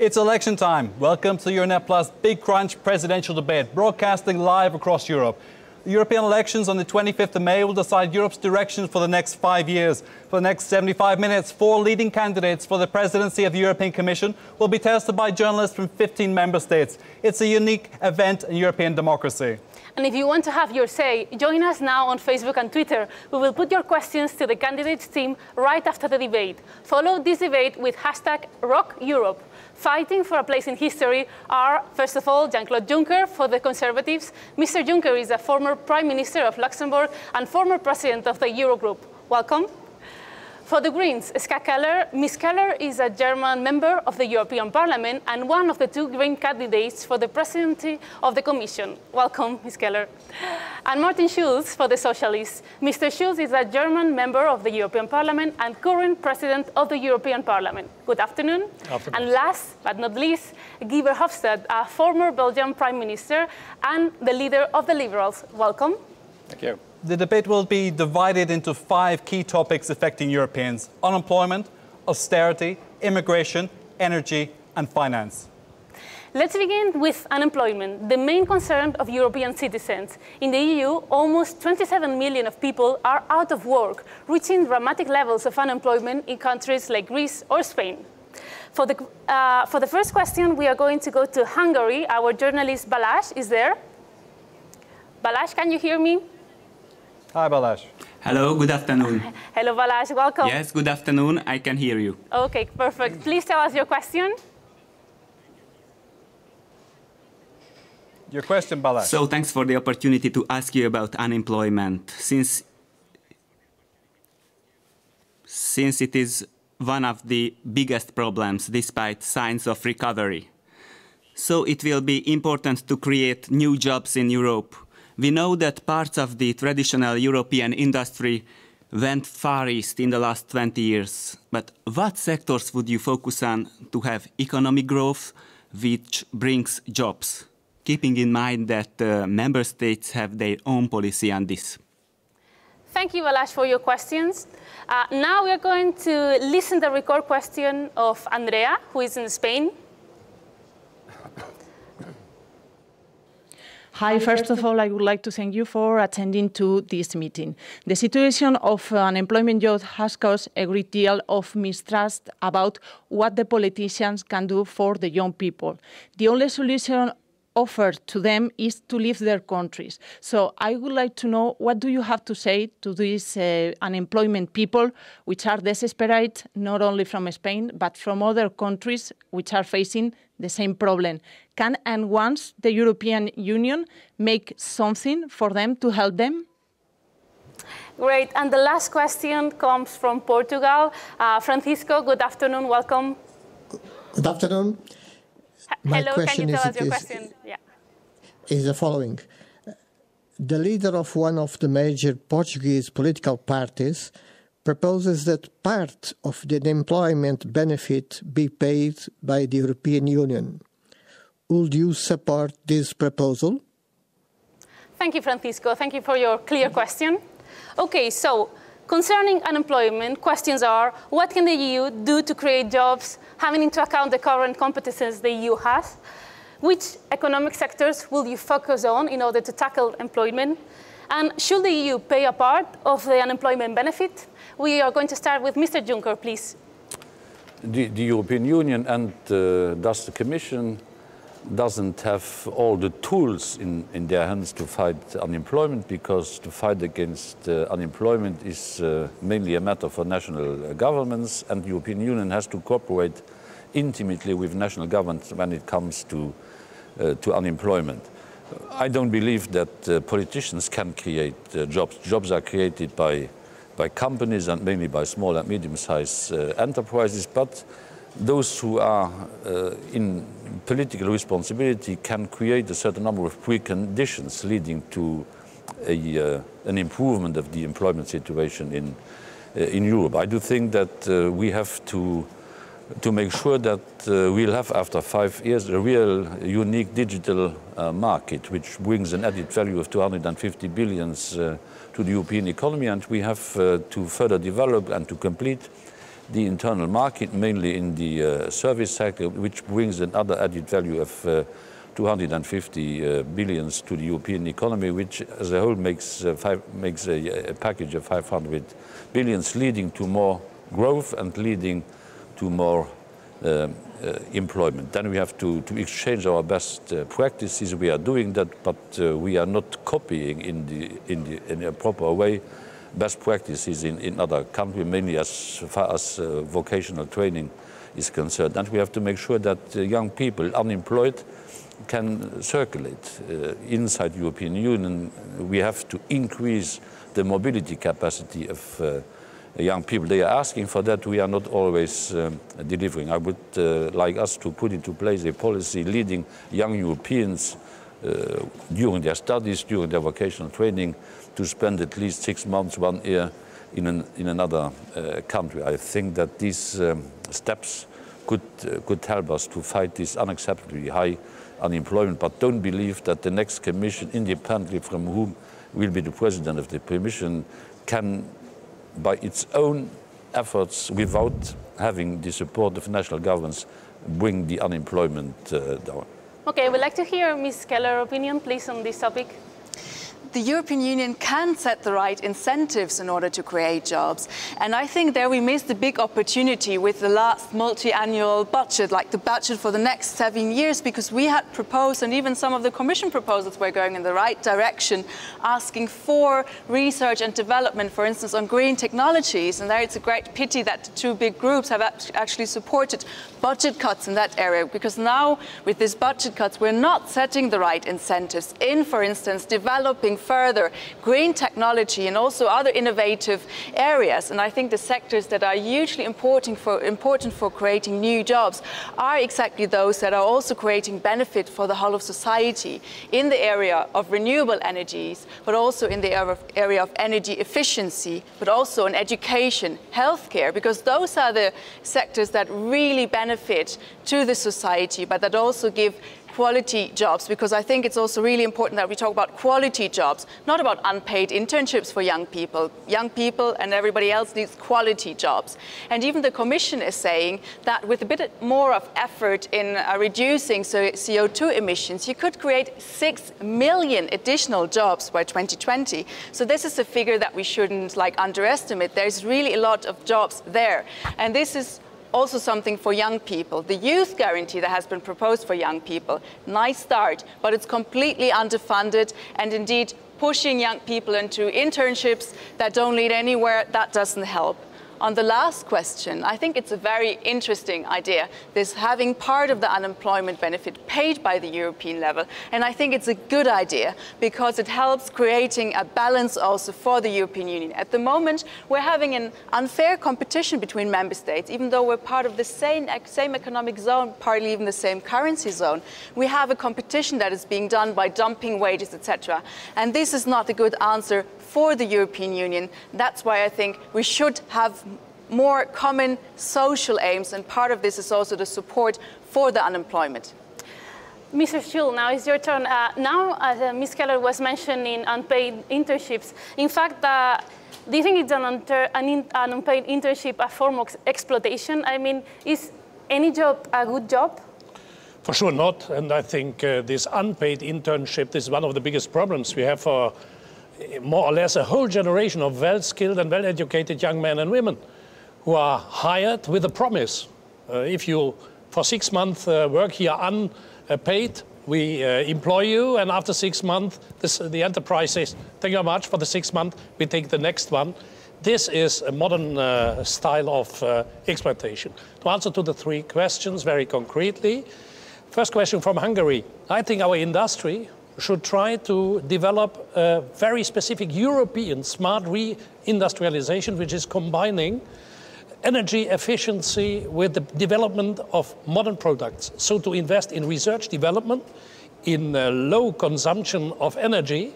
It's election time. Welcome to Euranet Plus Big Crunch presidential debate, broadcasting live across Europe. The European elections on the 25th of May will decide Europe's direction for the next 5 years. For the next 75 minutes, four leading candidates for the presidency of the European Commission will be tested by journalists from 15 member states. It's a unique event in European democracy. And if you want to have your say, join us now on Facebook and Twitter. We will put your questions to the candidates team right after the debate. Follow this debate with hashtag #RockEurope. Fighting for a place in history are, first of all, Jean-Claude Juncker for the Conservatives. Mr. Juncker is a former Prime Minister of Luxembourg and former President of the Eurogroup. Welcome. For the Greens, Ska Keller. Ms. Keller is a German member of the European Parliament and one of the two Green candidates for the presidency of the Commission. Welcome, Ms. Keller. And Martin Schulz for the Socialists. Mr. Schulz is a German member of the European Parliament and current President of the European Parliament. Good afternoon. Afternoon. And last but not least, Guy Verhofstadt, a former Belgian Prime Minister and the leader of the Liberals. Welcome. Thank you. The debate will be divided into five key topics affecting Europeans: unemployment, austerity, immigration, energy and finance. Let's begin with unemployment, the main concern of European citizens. In the EU, almost 27 million of people are out of work, reaching dramatic levels of unemployment in countries like Greece or Spain. For the first question, we are going to go to Hungary. Our journalist Balázs is there. Balázs, can you hear me? Hi, Balázs. Hello, good afternoon. Hello, Balázs, welcome. Yes, good afternoon, I can hear you. Okay, perfect. Please tell us your question. Your question, Balázs. So, thanks for the opportunity to ask you about unemployment. Since it is one of the biggest problems, despite signs of recovery. So, it will be important to create new jobs in Europe. We know that parts of the traditional European industry went far east in the last 20 years. But what sectors would you focus on to have economic growth, which brings jobs? Keeping in mind that member states have their own policy on this. Thank you, Balázs, for your questions. Now we are going to listen to the record question of Andrea, who is in Spain. Hi, first of all, I would like to thank you for attending to this meeting. The situation of unemployment youth has caused a great deal of mistrust about what the politicians can do for the young people. The only solution offered to them is to leave their countries. So I would like to know, what do you have to say to these unemployment people, which are desperate, not only from Spain, but from other countries which are facing the same problem? Can and wants the European Union make something for them to help them? Great. And the last question comes from Portugal. Francisco, good afternoon. Welcome. Good afternoon. Hello, can you tell us your question? Yeah. Is the following. The leader of one of the major Portuguese political parties proposes that part of the unemployment benefit be paid by the European Union. Would you support this proposal? Thank you, Francisco. Thank you for your clear question. Okay, so concerning unemployment, questions are, what can the EU do to create jobs, having into account the current competences the EU has? Which economic sectors will you focus on in order to tackle employment? And should the EU pay a part of the unemployment benefit? We are going to start with Mr. Juncker, please. The European Union and thus the Commission doesn't have all the tools in their hands to fight unemployment, because the fight against unemployment is mainly a matter for national governments, and the European Union has to cooperate intimately with national governments when it comes to unemployment. I don't believe that politicians can create jobs. Jobs are created by companies and mainly by small and medium-sized enterprises, but those who are in political responsibility can create a certain number of preconditions leading to an improvement of the employment situation in Europe. I do think that we have to make sure that we'll have, after 5 years, a real unique digital market, which brings an added value of 250 billion to the European economy, and we have to further develop and to complete the internal market, mainly in the service sector, which brings another added value of 250 billions to the European economy, which as a whole makes, makes a package of 500 billions, leading to more growth and leading to more employment. Then we have to exchange our best practices. We are doing that, but we are not copying in a proper way best practices in other countries, mainly as far as vocational training is concerned. And we have to make sure that young people, unemployed, can circulate inside the European Union. We have to increase the mobility capacity of young people. They are asking for that. We are not always delivering. I would like us to put into place a policy leading young Europeans during their studies, during their vocational training, to spend at least 6 months, 1 year in another country. I think that these steps could help us to fight this unacceptably high unemployment, but don't believe that the next Commission, independently from whom will be the President of the Commission, can by its own efforts, without having the support of national governments, bring the unemployment down. Okay, I would like to hear Ms. Keller's opinion, please, on this topic. The European Union can set the right incentives in order to create jobs. And I think there we missed the big opportunity with the last multi-annual budget, like the budget for the next 7 years, because we had proposed, and even some of the Commission proposals were going in the right direction, asking for research and development, for instance, on green technologies. And there it's a great pity that the two big groups have actually supported budget cuts in that area, because now with these budget cuts, we're not setting the right incentives in, for instance, developing further green technology and also other innovative areas. And I think the sectors that are hugely important for creating new jobs are exactly those that are also creating benefit for the whole of society in the area of renewable energies, but also in the area of energy efficiency, but also in education, healthcare, because those are the sectors that really benefit to the society, but that also give quality jobs, because I think it's also really important that we talk about quality jobs, not about unpaid internships for young people. Young people and everybody else needs quality jobs. And even the Commission is saying that with a bit more of effort in reducing CO2 emissions, you could create 6 million additional jobs by 2020. So this is a figure that we shouldn't underestimate. There's really a lot of jobs there. And this is also something for young people. The youth guarantee that has been proposed for young people, nice start, but it's completely underfunded and indeed pushing young people into internships that don't lead anywhere, that doesn't help. On the last question, I think it's a very interesting idea, this having part of the unemployment benefit paid by the European level. And I think it's a good idea because it helps creating a balance also for the European Union. At the moment, we're having an unfair competition between member states, even though we're part of the same economic zone, partly even the same currency zone. We have a competition that is being done by dumping wages, etc. And this is not a good answer for the European Union. That's why I think we should have more common social aims, and part of this is also the support for the unemployment. Mr. Schulz, now it's your turn. Now, as Ms. Keller was mentioning unpaid internships, in fact, do you think it's an unpaid internship a form of exploitation? I mean, is any job a good job? For sure not, and I think this unpaid internship is one of the biggest problems we have for more or less a whole generation of well-skilled and well-educated young men and women who are hired with a promise. If you, for 6 months, work here unpaid, we employ you, and after 6 months, the enterprise says, thank you very much for the 6 months, we take the next one. This is a modern style of exploitation. To answer to the three questions very concretely, first question from Hungary. I think our industry should try to develop a very specific European smart reindustrialization, which is combining energy efficiency with the development of modern products. So to invest in research development, in low consumption of energy,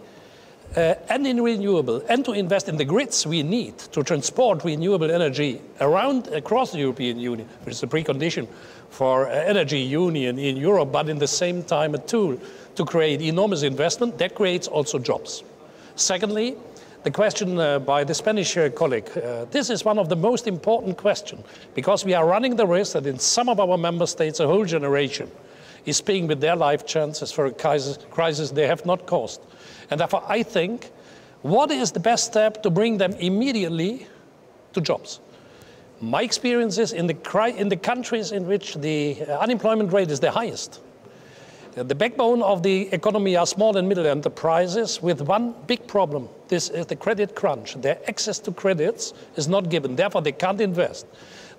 and in renewable, and to invest in the grids we need to transport renewable energy across the European Union, which is a precondition for energy union in Europe, but in the same time a tool to create enormous investment that creates also jobs. Secondly, the question by the Spanish colleague. This is one of the most important questions, because we are running the risk that in some of our member states, a whole generation is paying with their life chances for a crisis they have not caused. And therefore, I think, what is the best step to bring them immediately to jobs? My experience is in the countries in which the unemployment rate is the highest, the backbone of the economy are small and middle enterprises with one big problem. This is the credit crunch. Their access to credits is not given. Therefore, they can't invest.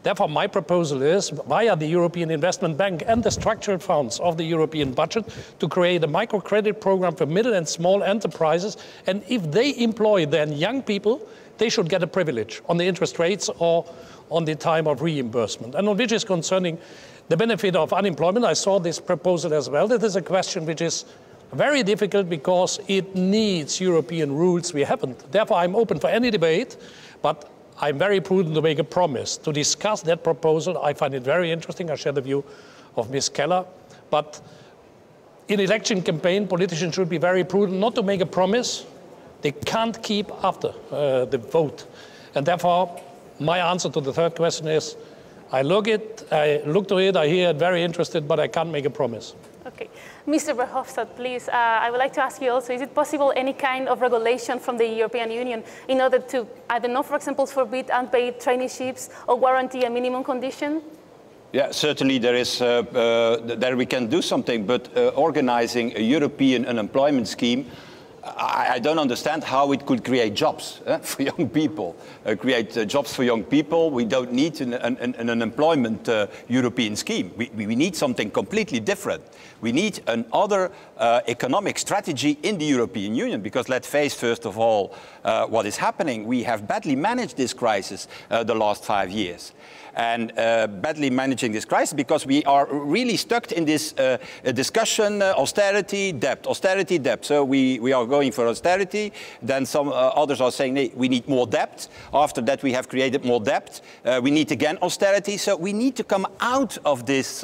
Therefore, my proposal is, via the European Investment Bank and the structural funds of the European budget, to create a microcredit program for middle and small enterprises. And if they employ then young people, they should get a privilege on the interest rates or on the time of reimbursement. And on which is concerning the benefit of unemployment, I saw this proposal as well. That is a question which is very difficult because it needs European rules. We haven't. Therefore, I'm open for any debate, but I'm very prudent to make a promise to discuss that proposal. I find it very interesting. I share the view of Ms. Keller. But in election campaign, politicians should be very prudent not to make a promise they can't keep after the vote. And therefore, my answer to the third question is, I look to it, I hear it, very interested, but I can't make a promise. Okay. Mr. Verhofstadt, please, I would like to ask you also, is it possible any kind of regulation from the European Union in order to, I don't know, for example, forbid unpaid traineeships or guarantee a minimum condition? Yeah, certainly there is, there we can do something, but organizing a European unemployment scheme, I don't understand how it could create jobs for young people. Create jobs for young people, we don't need an unemployment European scheme. We need something completely different. We need another economic strategy in the European Union, because let's face, first of all, what is happening. We have badly managed this crisis the last 5 years. And badly managing this crisis, because we are really stuck in this discussion, austerity, debt. So we are going for austerity, then some others are saying, hey, we need more debt. After that we have created more debt, we need again austerity. So we need to come out of this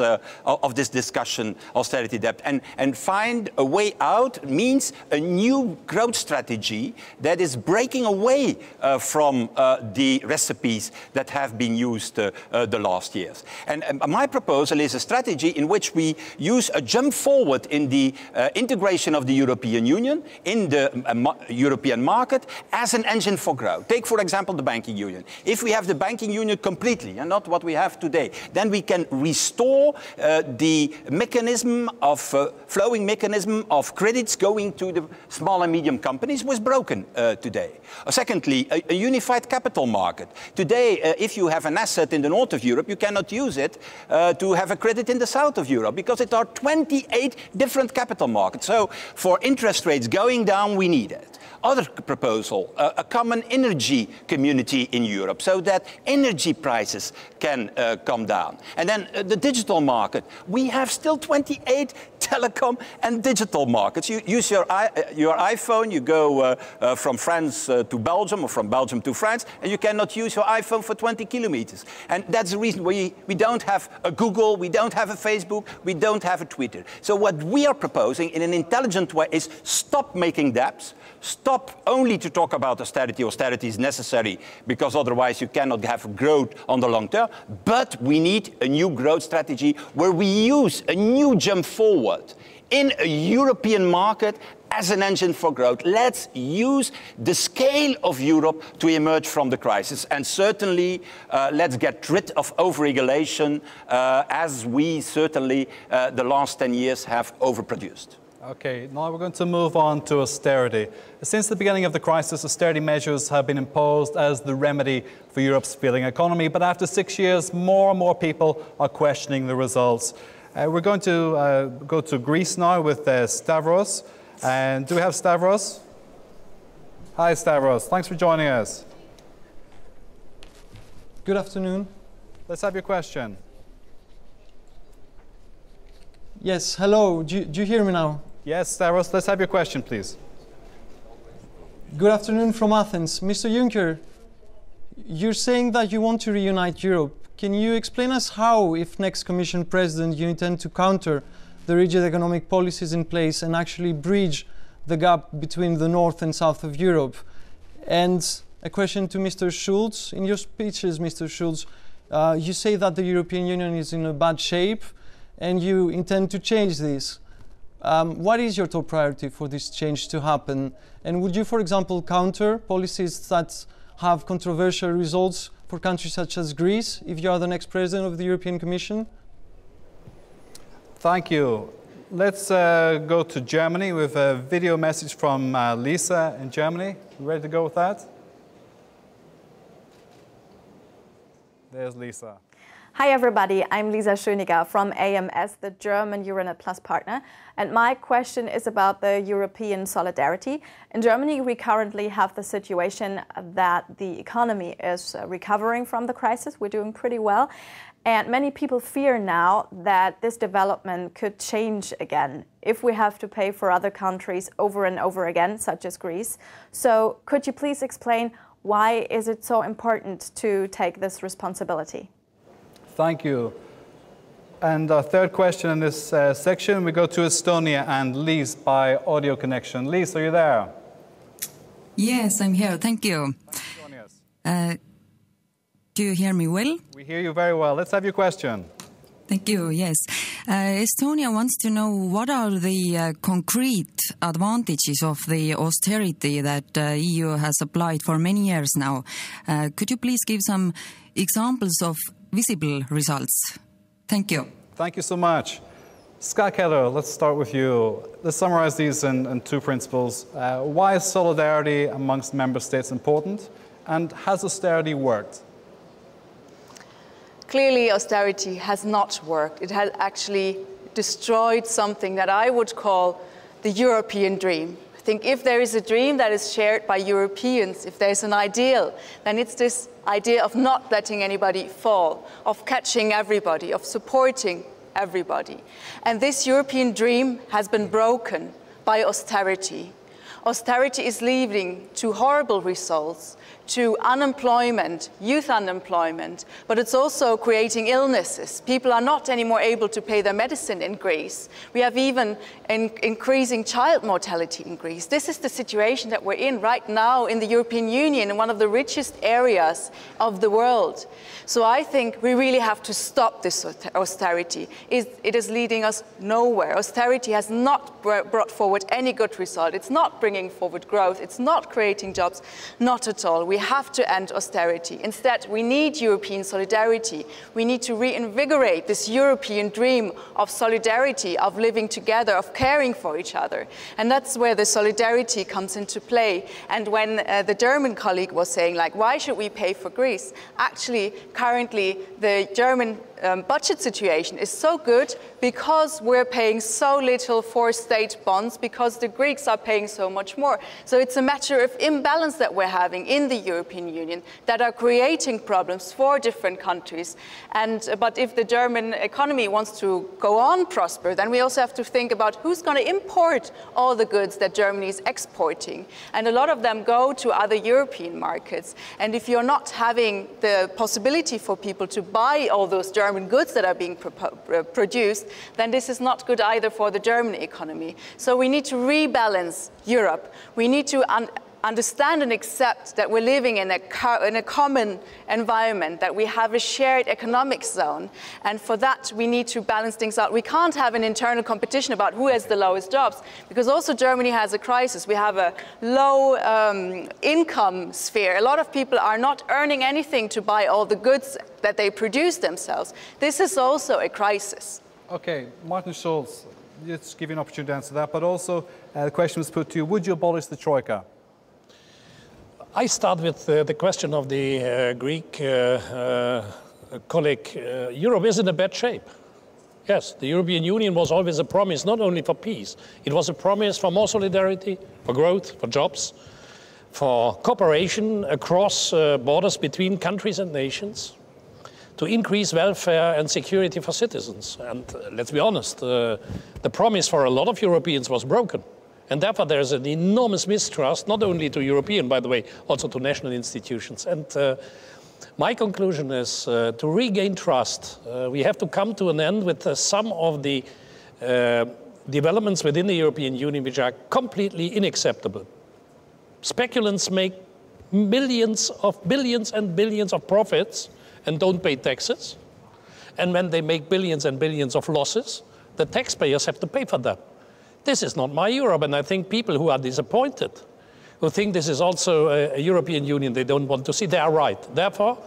discussion, austerity, debt, and find a way out. Means a new growth strategy that is breaking away from the recipes that have been used the last years. And my proposal is a strategy in which we use a jump forward in the integration of the European Union, in the European market, as an engine for growth. Take, for example, the banking union. If we have the banking union completely, and not what we have today, then we can restore the mechanism of flowing mechanism of credits going to the small and medium companies was broken today. Secondly, a unified capital market. Today, if you have an asset in the north of Europe, you cannot use it to have a credit in the south of Europe, because it are 28 different capital markets. So for interest rates going down, we need it. Other proposal, a common energy community in Europe, so that energy prices can come down. And then the digital market. We have still 28 telecom and digital markets. You use your iPhone, you go from France to Belgium, or from Belgium to France, and you cannot use your iPhone for 20 kilometers. And that's the reason we don't have a Google, we don't have a Facebook, we don't have a Twitter. So what we are proposing in an intelligent way is stop making debts, stop only to talk about austerity. Austerity is necessary, because otherwise you cannot have growth on the long term. But we need a new growth strategy where we use a new jump forward in a European market as an engine for growth. Let's use the scale of Europe to emerge from the crisis. And certainly, let's get rid of overregulation, as we certainly the last 10 years have overproduced. Okay, now we're going to move on to austerity. Since the beginning of the crisis, austerity measures have been imposed as the remedy for Europe's failing economy. But after 6 years, more and more people are questioning the results. We're going to go to Greece now with Stavros. And do we have Stavros? Hi, Stavros. Thanks for joining us. Good afternoon. Let's have your question. Yes, hello. Do you hear me now? Yes, Stavros. Let's have your question, please. Good afternoon from Athens. Mr. Juncker, you're saying that you want to reunite Europe. Can you explain us how, if next Commission President, you intend to counter the rigid economic policies in place and actually bridge the gap between the North and South of Europe? And a question to Mr. Schulz. In your speeches, Mr. Schulz, you say that the European Union is in a bad shape and you intend to change this. What is your top priority for this change to happen? And would you, for example, counter policies that have controversial results for countries such as Greece, if you are the next president of the European Commission? Thank you. Let's go to Germany with a video message from Lisa in Germany. You ready to go with that? There's Lisa. Hi everybody, I'm Lisa Schöniger from AMS, the German Euranet Plus partner, and my question is about the European solidarity. In Germany we currently have the situation that the economy is recovering from the crisis. We're doing pretty well, and many people fear now that this development could change again if we have to pay for other countries over and over again, such as Greece. So could you please explain why is it so important to take this responsibility? Thank you. And our third question in this section, we go to Estonia and Lise by audio connection. Lise, are you there? Yes, I'm here. Thank you. Do you hear me well? We hear you very well. Let's have your question. Thank you. Yes. Estonia wants to know what are the concrete advantages of the austerity that EU has applied for many years now. Could you please give some examples of visible results? Thank you. Thank you so much. Ska Keller, let's start with you. Let's summarize these in two principles. Why is solidarity amongst member states important? And has austerity worked? Clearly, austerity has not worked. It has actually destroyed something that I would call the European dream. I think if there is a dream that is shared by Europeans, if there's an ideal, then it's this idea of not letting anybody fall, of catching everybody, of supporting everybody. And this European dream has been broken by austerity. Austerity is leading to horrible results, to unemployment, youth unemployment, but it's also creating illnesses. People are not anymore able to pay their medicine in Greece. We have even increasing child mortality in Greece. This is the situation that we're in right now in the European Union, in one of the richest areas of the world. So I think we really have to stop this austerity. It is leading us nowhere. Austerity has not brought forward any good result. It's not bringing forward growth. It's not creating jobs, not at all. We have to end austerity. Instead, we need European solidarity. We need to reinvigorate this European dream of solidarity, of living together, of caring for each other. And that's where the solidarity comes into play. And when the German colleague was saying, like, why should we pay for Greece? Actually, currently, the German budget situation is so good because we're paying so little for state bonds, because the Greeks are paying so much more. So it's a matter of imbalance that we're having in the European Union that are creating problems for different countries. But if the German economy wants to go on prosper, then we also have to think about who's going to import all the goods that Germany is exporting. And a lot of them go to other European markets. And if you're not having the possibility for people to buy all those German goods that are being produced, then this is not good either for the German economy. So we need to rebalance Europe. We need to understand and accept that we're living in a common environment, that we have a shared economic zone. And for that, we need to balance things out. We can't have an internal competition about who has the lowest jobs, because also Germany has a crisis. We have a low income sphere. A lot of people are not earning anything to buy all the goods that they produce themselves. This is also a crisis. Okay, Martin Schulz, let's give you an opportunity to answer that, but also the question was put to you, would you abolish the Troika? I start with the question of the Greek colleague. Europe is in a bad shape. Yes, the European Union was always a promise, not only for peace. It was a promise for more solidarity, for growth, for jobs, for cooperation across borders between countries and nations, to increase welfare and security for citizens. And let's be honest, the promise for a lot of Europeans was broken. And therefore, there is an enormous mistrust, not only to European, by the way, also to national institutions. And my conclusion is to regain trust, we have to come to an end with some of the developments within the European Union which are completely unacceptable. Speculants make billions and billions of profits and don't pay taxes. And when they make billions and billions of losses, the taxpayers have to pay for them. This is not my Europe, and I think people who are disappointed, who think this is also a European Union they don't want to see, they are right. Therefore,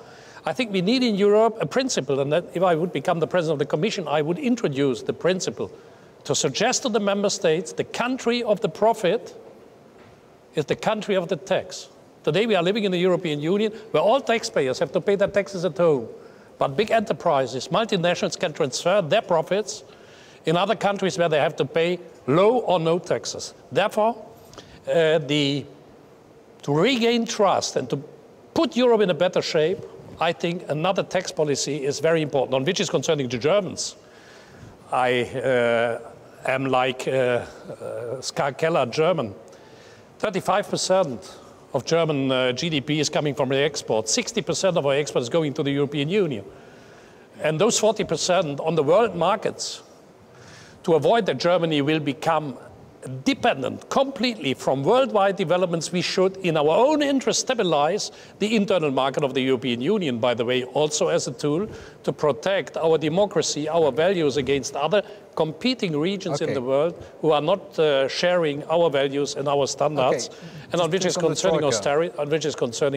I think we need in Europe a principle, and that if I would become the president of the Commission, I would introduce the principle to suggest to the member states the country of the profit is the country of the tax. Today we are living in the European Union where all taxpayers have to pay their taxes at home. But big enterprises, multinationals can transfer their profits in other countries where they have to pay low or no taxes. Therefore, to regain trust and to put Europe in a better shape, I think another tax policy is very important, on which is concerning the Germans. I am like Ska Keller German. 35% of German GDP is coming from the export. 60% of our export is going to the European Union. And those 40% on the world markets, to avoid that Germany will become dependent completely from worldwide developments, we should, in our own interest, stabilize the internal market of the European Union, by the way, also as a tool to protect our democracy, our values against other competing regions in the world who are not sharing our values and our standards, and on which, is concerning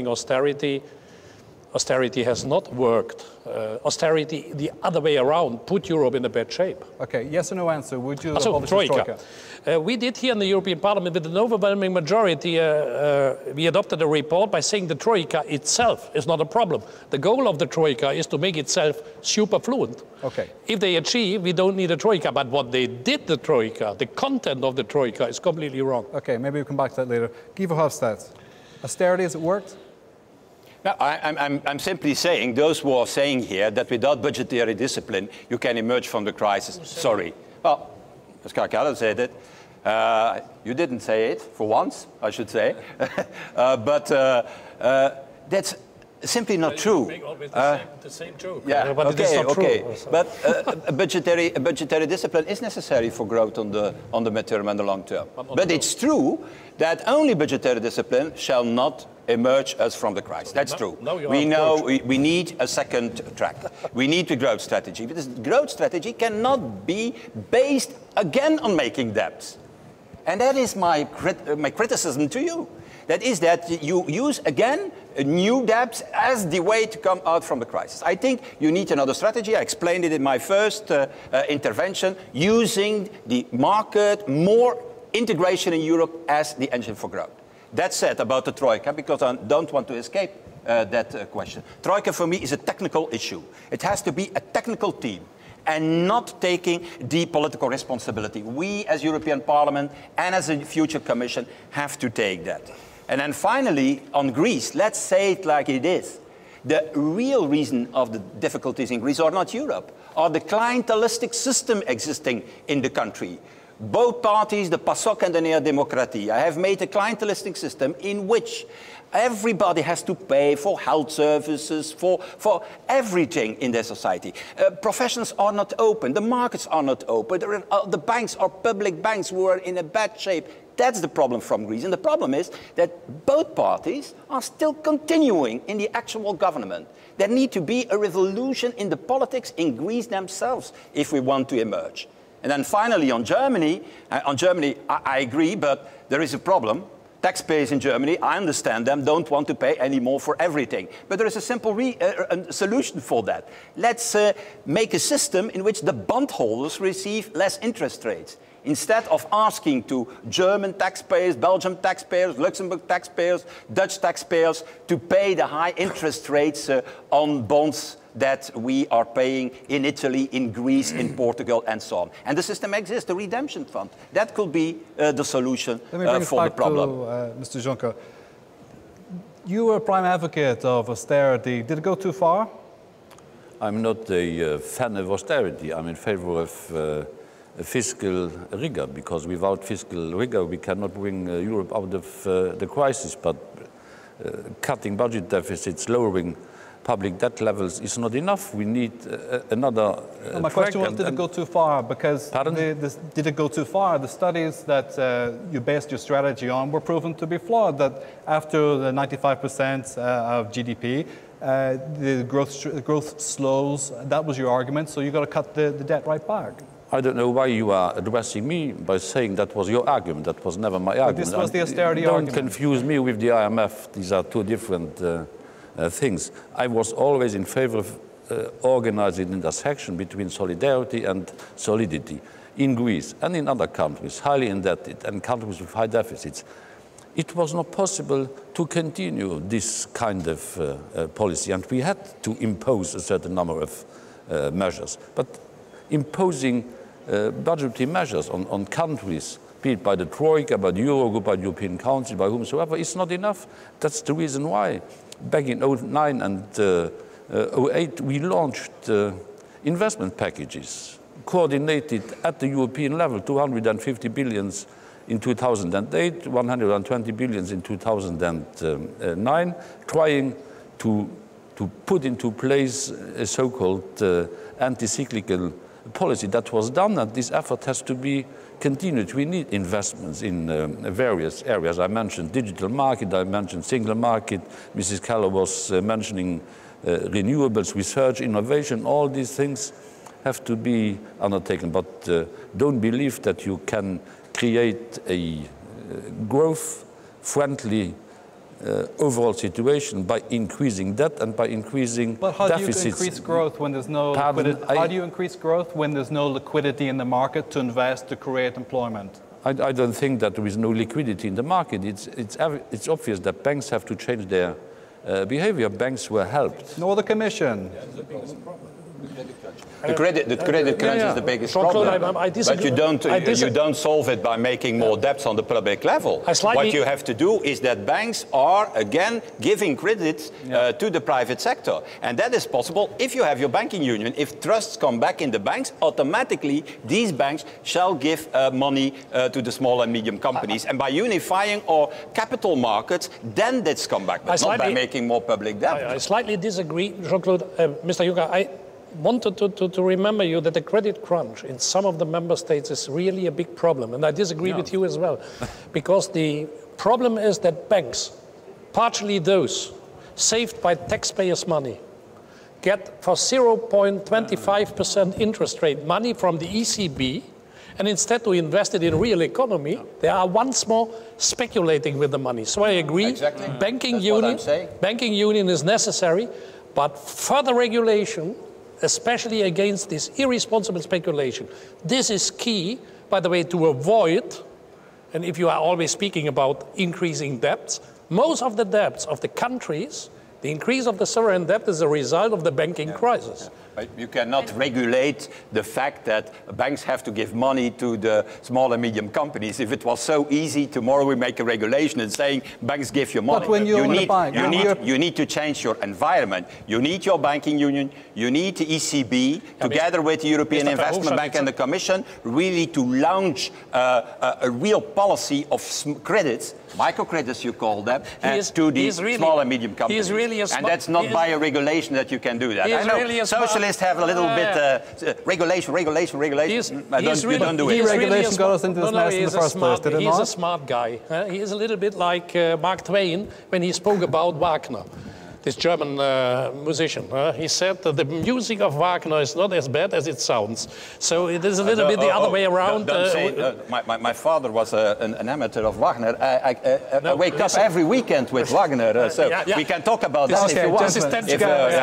austerity. Austerity has not worked. Austerity the other way around put Europe in a bad shape. Okay, yes or no answer. Would you abolish Troika? We did here in the European Parliament with an overwhelming majority. We adopted a report by saying the Troika itself is not a problem. The goal of the Troika is to make itself superfluent. Okay. If they achieve, we don't need a Troika. But what they did, the Troika, the content of the Troika is completely wrong. Okay, maybe we'll come back to that later. Guy Verhofstadt, austerity, has it worked? No, I'm simply saying, those who are saying here that without budgetary discipline you can emerge from the crisis, sorry. Well, Ska Keller said it. You didn't say it, for once, I should say. That's simply not true. The same joke. Yeah, but okay, it is not okay. True. But budgetary discipline is necessary for growth on the midterm and the long term. But it's true that only budgetary discipline shall not emerge us from the crisis. That's true. We know we need a second track. We need the growth strategy. But this growth strategy cannot be based again on making debts. And that is my criticism to you. That is that you use again new debts as the way to come out from the crisis. I think you need another strategy. I explained it in my first intervention, using the market, more integration in Europe as the engine for growth. That said, about the Troika, because I don't want to escape that question. Troika for me is a technical issue. It has to be a technical team and not taking the political responsibility. We as European Parliament and as a future Commission have to take that. And then finally, on Greece, let's say it like it is. The real reason of the difficulties in Greece are not Europe, are the clientelistic system existing in the country. Both parties, the PASOK and the Neodemokratia, have made a clientelistic system in which everybody has to pay for health services, for everything in their society. Professions are not open, the markets are not open, the banks are public banks who are in a bad shape. That's the problem from Greece. And the problem is that both parties are still continuing in the actual government. There needs to be a revolution in the politics in Greece themselves if we want to emerge. And then finally, on Germany I agree, but there is a problem. Taxpayers in Germany, I understand them, don't want to pay any more for everything. But there is a simple solution for that. Let's make a system in which the bondholders receive less interest rates. Instead of asking to German taxpayers, Belgian taxpayers, Luxembourg taxpayers, Dutch taxpayers to pay the high interest rates on bonds that we are paying in Italy, in Greece, in Portugal, and so on. And the system exists, the redemption fund. That could be the solution for the problem. Mr. Juncker, you were a prime advocate of austerity. Did it go too far? I'm not a fan of austerity. I'm in favor of fiscal rigor, because without fiscal rigor, we cannot bring Europe out of the crisis. But cutting budget deficits, lowering public debt levels is not enough. We need another. Well, my question was, did it go too far? Because did it go too far? The studies that you based your strategy on were proven to be flawed. That after the 95% of GDP, the growth slows. That was your argument. So you got to cut the debt right back. I don't know why you are addressing me by saying that was your argument. That was never my argument. But this was the austerity argument. Don't confuse me with the IMF. These are two different things. I was always in favor of organizing intersection between solidarity and solidity. In Greece and in other countries, highly indebted and countries with high deficits, it was not possible to continue this kind of policy. And we had to impose a certain number of measures. But imposing budgetary measures on countries, be it by the Troika, by the Eurogroup, by the European Council, by whomsoever, is not enough. That's the reason why, back in 2009 and 2008, we launched investment packages, coordinated at the European level, 250 billion in 2008, 120 billion in 2009, trying to put into place a so-called anti-cyclical policy. That was done, and this effort has to be continued. We need investments in various areas. I mentioned digital market, I mentioned single market. Mrs. Keller was mentioning renewables, research, innovation. All these things have to be undertaken, but don't believe that you can create a growth-friendly overall situation by increasing debt and by increasing deficits. Do you increase growth when there's no how do you increase growth when there's no liquidity in the market to invest, to create employment? I don't think that there is no liquidity in the market. It's obvious that banks have to change their behavior. Banks were helped. Nor the Commission. Yeah, the biggest problem. The credit crunch is the biggest problem. But you don't solve it by making more debts on the public level. What you have to do is that banks are again giving credits to the private sector, and that is possible if you have your banking union. If trusts come back in the banks, automatically these banks shall give money to the small and medium companies, and by unifying our capital markets, then debts come back, but not by making more public debt. I slightly disagree, Jean-Claude. Mr. Juncker, I wanted to remember you that the credit crunch in some of the member states is really a big problem, and I disagree with you as well, because the problem is that banks, partially those saved by taxpayers' money, get for 0.25% interest rate money from the ECB, and instead to invest it in real economy, they are once more speculating with the money. So I agree, banking union is necessary, but further regulation, especially against this irresponsible speculation. This is key, by the way, to avoid, and if you are always speaking about increasing debts, most of the debts of the countries, the increase of the sovereign debt is a result of the banking crisis. But you cannot regulate the fact that banks have to give money to the small and medium companies. If it was so easy, tomorrow we make a regulation and saying banks give you money. But when you need to change your environment. You need your banking union. You need the ECB, together with the European Investment Bank and the Commission, really to launch a real policy of credits, microcredits you call them, to the small and medium companies. And that's not by a regulation that you can do that. I know socialists have a little bit regulation. Don't do it. Regulation got us into this mess in the first place, did it not? He's a smart guy. He is a little bit like Mark Twain when he spoke about Wagner, this German musician. He said that the music of Wagner is not as bad as it sounds. So it is a little bit the other way around. My father was an amateur of Wagner. I wake up every weekend with Wagner, so we can talk about this if you want. This is tangible. This is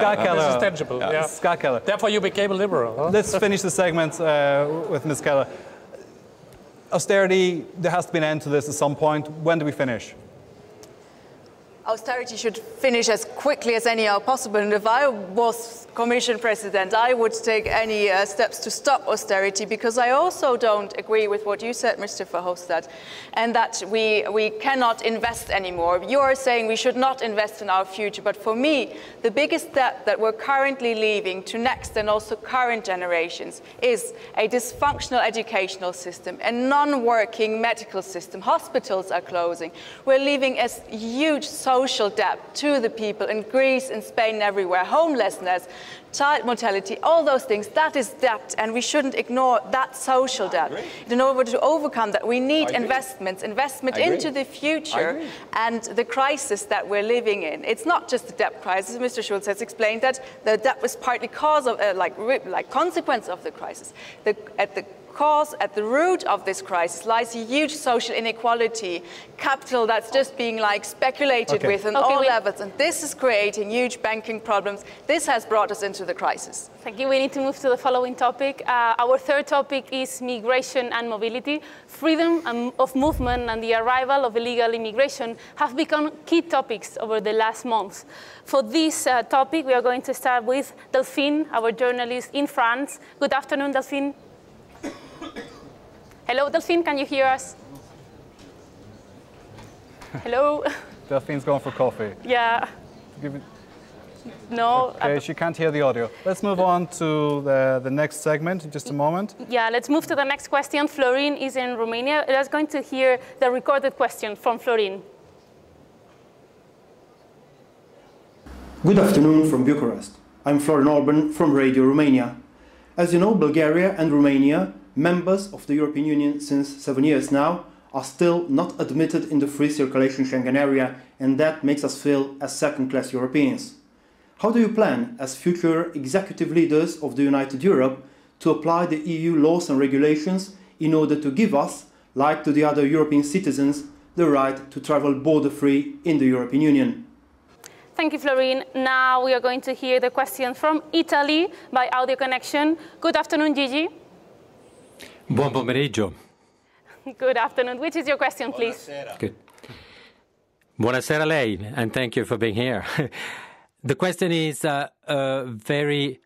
tangible. Yeah. Ska Keller. Therefore you became a liberal. Huh? Let's finish the segment with Ms. Keller. Austerity, there has to be an end to this at some point. When do we finish? Austerity should finish as quickly as anyhow possible, and if I was Commission President, I would take any steps to stop austerity, because I also don't agree with what you said, Mr. Verhofstadt, and that we cannot invest anymore. You are saying we should not invest in our future, but for me, the biggest debt that we're currently leaving to next and also current generations is a dysfunctional educational system, a non-working medical system. Hospitals are closing. We're leaving a huge social social debt to the people in Greece, in Spain, everywhere, homelessness, child mortality, all those things, that is debt, and we shouldn't ignore that social debt. In order to overcome that, we need investments, investment into the future and the crisis that we're living in. It's not just the debt crisis. Mr. Schulz has explained that the debt was partly cause of, consequence of the crisis. At the root of this crisis lies a huge social inequality, capital that's just being speculated with on all levels, and this is creating huge banking problems. This has brought us into the crisis. Thank you. We need to move to the following topic. Our third topic is migration and mobility. Freedom of movement and the arrival of illegal immigration have become key topics over the last months. For this topic, we are going to start with Delphine, our journalist in France. Good afternoon, Delphine. Hello, Delphine, can you hear us? Hello? Delphine's going for coffee. Yeah. No. Okay, she can't hear the audio. Let's move on to the next segment in just a moment. Yeah, let's move to the next question. Florine is in Romania. Let's going to hear the recorded question from Florine. Good afternoon from Bucharest. I'm Florin Orban from Radio Romania. As you know, Bulgaria and Romania, members of the European Union since 7 years now, are still not admitted in the free circulation Schengen area, and that makes us feel as second-class Europeans. How do you plan, as future executive leaders of the United Europe, to apply the EU laws and regulations in order to give us, like to the other European citizens, the right to travel border-free in the European Union? Thank you, Florine. Now we are going to hear the question from Italy by audio connection. Good afternoon, Gigi. Buon pomeriggio. Good afternoon. Which is your question, please? Good. Buonasera lei, and thank you for being here. The question is very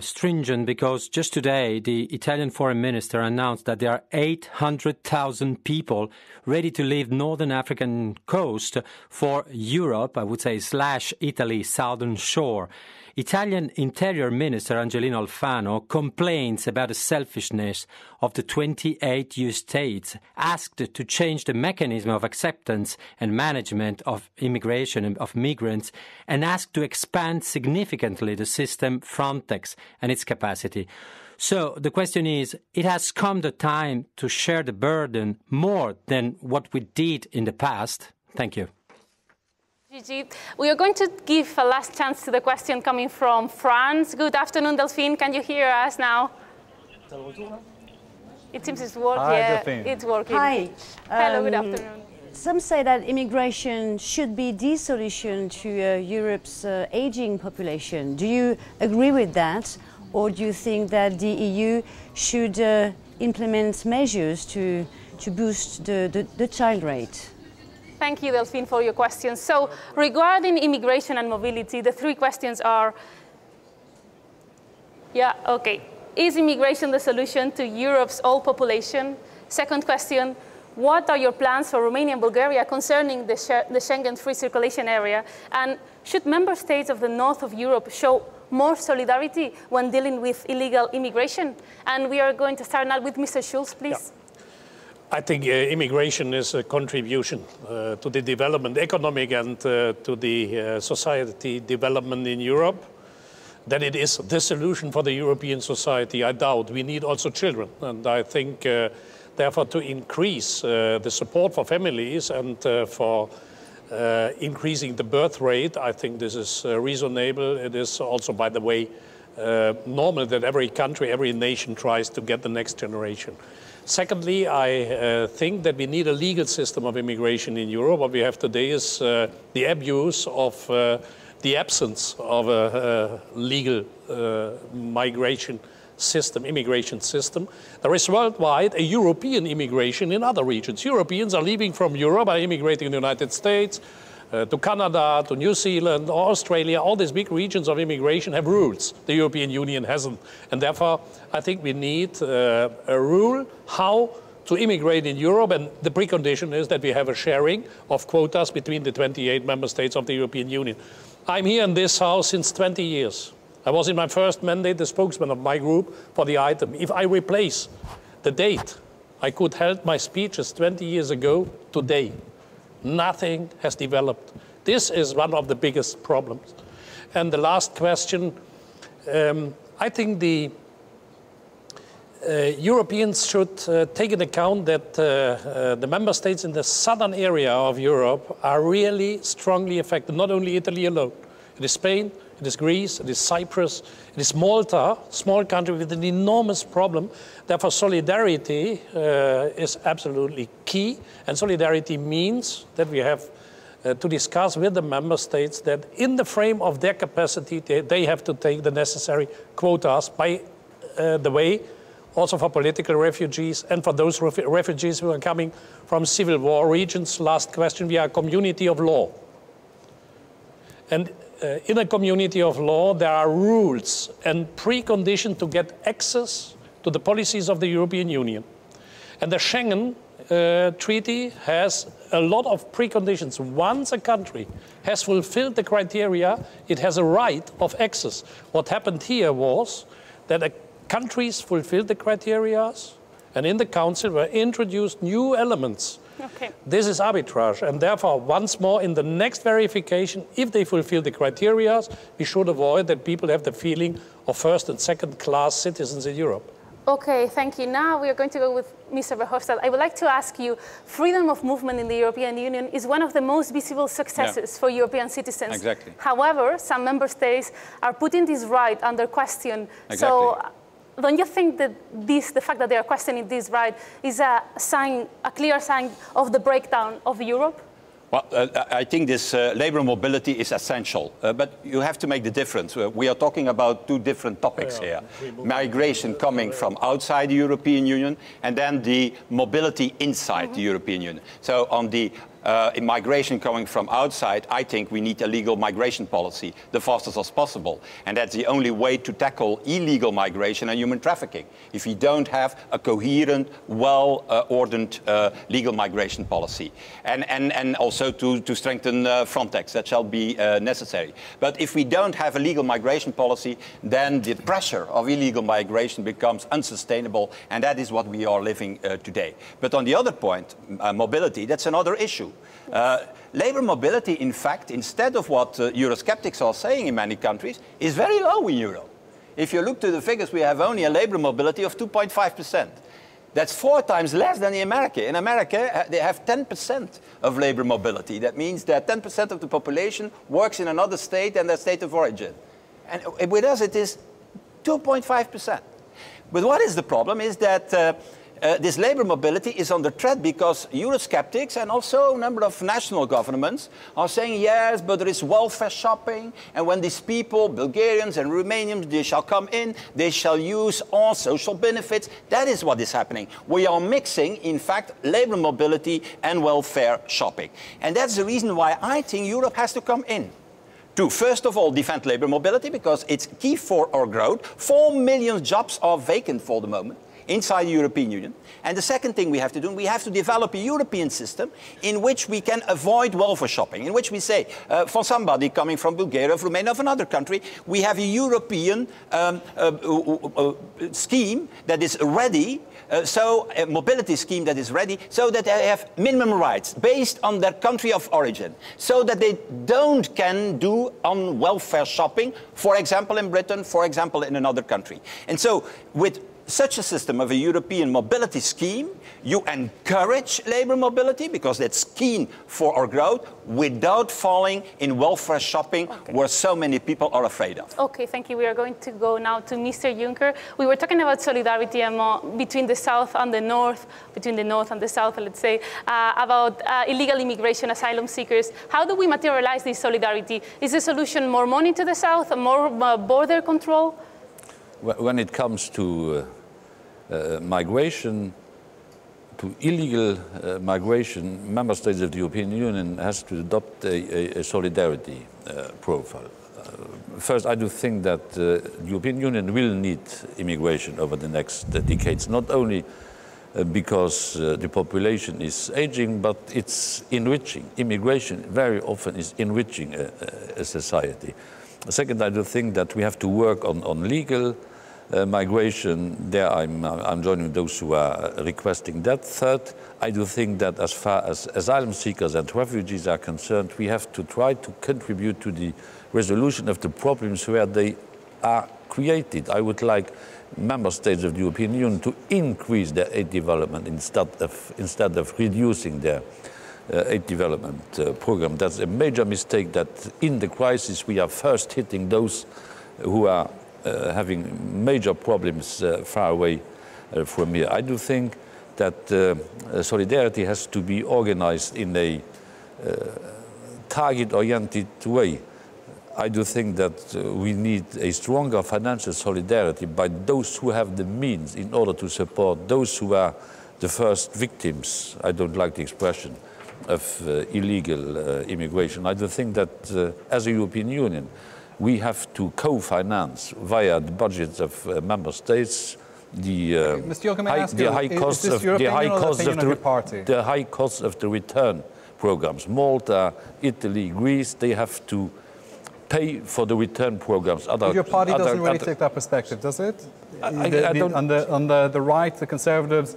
stringent, because just today the Italian foreign minister announced that there are 800,000 people ready to leave northern African coast for Europe, I would say / Italy southern shore. Italian Interior Minister Angelino Alfano complains about the selfishness of the 28 EU states, asked to change the mechanism of acceptance and management of immigration of migrants, and asked to expand significantly the system Frontex and its capacity. So the question is, it has come the time to share the burden more than what we did in the past. Thank you. Gigi, we are going to give a last chance to the question coming from France. Good afternoon, Delphine. Can you hear us now? It seems it's working. Hi, yeah, Delphine. It's working. Hi. Hello, good afternoon. Some say that immigration should be the solution to Europe's aging population. Do you agree with that? Or do you think that the EU should implement measures to boost the child rate? Thank you, Delphine, for your questions. So regarding immigration and mobility, the three questions are, is immigration the solution to Europe's old population? Second question, what are your plans for Romania and Bulgaria concerning the Schengen free circulation area? And should member states of the north of Europe show more solidarity when dealing with illegal immigration? And we are going to start now with Mr. Schulz, please. Yeah. I think immigration is a contribution to the development, economic and to the society development in Europe. That it is the solution for the European society, I doubt. We need also children, and I think therefore, to increase the support for families and for increasing the birth rate, I think this is reasonable. It is also, by the way, normal that every country, every nation tries to get the next generation. Secondly, I think that we need a legal system of immigration in Europe. What we have today is the abuse of the absence of a legal migration system, immigration system. There is worldwide a European immigration in other regions. Europeans are leaving from Europe, are immigrating in the United States, to Canada, to New Zealand, or Australia. All these big regions of immigration have rules. The European Union hasn't. And therefore, I think we need a rule how to immigrate in Europe, and the precondition is that we have a sharing of quotas between the 28 member states of the European Union. I'm here in this house since 20 years. I was in my first mandate the spokesman of my group for the item. If I replace the date I could held my speeches 20 years ago today, nothing has developed. This is one of the biggest problems. And the last question, I think the Europeans should take into account that the member states in the southern area of Europe are really strongly affected, not only Italy alone. It is Spain, it is Greece, it is Cyprus, it is Malta, small country with an enormous problem. Therefore, solidarity is absolutely key. And solidarity means that we have to discuss with the member states that in the frame of their capacity, they have to take the necessary quotas, by the way, also for political refugees and for those refugees who are coming from civil war regions. Last question, we are a community of law. And in a community of law, there are rules and preconditions to get access to the policies of the European Union. And the Schengen Treaty has a lot of preconditions. Once a country has fulfilled the criteria, it has a right of access. What happened here was that countries fulfilled the criteria, and in the Council were introduced new elements. Okay. This is arbitrage, and therefore, once more, in the next verification, if they fulfill the criteria, we should avoid that people have the feeling of first and second class citizens in Europe. Okay, thank you. Now we are going to go with Mr. Verhofstadt. I would like to ask you, freedom of movement in the European Union is one of the most visible successes for European citizens. Exactly. However, some member states are putting this right under question. Exactly. So, don't you think that the fact that they are questioning this right is a sign, a clear sign of the breakdown of Europe? Well, I think this labour mobility is essential, but you have to make the difference. We are talking about two different topics here. Migration coming from outside the European Union, and then the mobility inside the European Union. So on the in migration coming from outside, I think we need a legal migration policy, the fastest as possible. And that's the only way to tackle illegal migration and human trafficking, if we don't have a coherent, well-ordered legal migration policy. And also to strengthen Frontex, that shall be necessary. But if we don't have a legal migration policy, then the pressure of illegal migration becomes unsustainable, and that is what we are living today. But on the other point, mobility, that's another issue. Labour mobility, in fact, instead of what Eurosceptics are saying in many countries, is very low in Europe. If you look to the figures, we have only a labour mobility of 2.5%. That's 4 times less than in America. In America, they have 10% of labour mobility. That means that 10% of the population works in another state than their state of origin. And with us, it is 2.5%. But what is the problem is that this labour mobility is under threat because Eurosceptics and also a number of national governments are saying, yes, but there is welfare shopping, and when these people, Bulgarians and Romanians, they shall come in, they shall use all social benefits. That is what is happening. We are mixing, in fact, labour mobility and welfare shopping. And that's the reason why I think Europe has to come in. To, first of all, defend labour mobility because it's key for our growth. 4 million jobs are vacant for the moment inside the European Union. And the second thing we have to do, we have to develop a European system in which we can avoid welfare shopping, in which we say, for somebody coming from Bulgaria, from Romania, from another country, we have a European scheme that is ready, a mobility scheme that is ready, so that they have minimum rights based on their country of origin, so that they don't can do on welfare shopping, for example in Britain, for example in another country. And so with such a system of a European mobility scheme, you encourage labour mobility because that's keen for our growth without falling in welfare shopping where so many people are afraid of. Okay, thank you. We are going to go now to Mr. Juncker. We were talking about solidarity between the South and the North, between the North and the South, let's say, about illegal immigration, asylum seekers. How do we materialize this solidarity? Is the solution more money to the South, more border control? When it comes to migration, to illegal migration, member states of the European Union has to adopt a solidarity profile. First, I do think that the European Union will need immigration over the next decades, not only because the population is aging, but it's enriching. Immigration very often is enriching a society. Second, I do think that we have to work on legal migration, there I'm joining those who are requesting that. Third, I do think that as far as asylum seekers and refugees are concerned, we have to try to contribute to the resolution of the problems where they are created. I would like member states of the European Union to increase their aid development instead of reducing their aid development program. That's a major mistake that in the crisis we are first hitting those who are having major problems far away from here. I do think that solidarity has to be organized in a target-oriented way. I do think that we need a stronger financial solidarity by those who have the means in order to support those who are the first victims, I don't like the expression, of illegal immigration. I do think that as a European Union, we have to co-finance via the budgets of member states the high costs of the return programs. Malta, Italy, Greece, they have to pay for the return programs. Your party doesn't really take that perspective, does it? On the right, the Conservatives,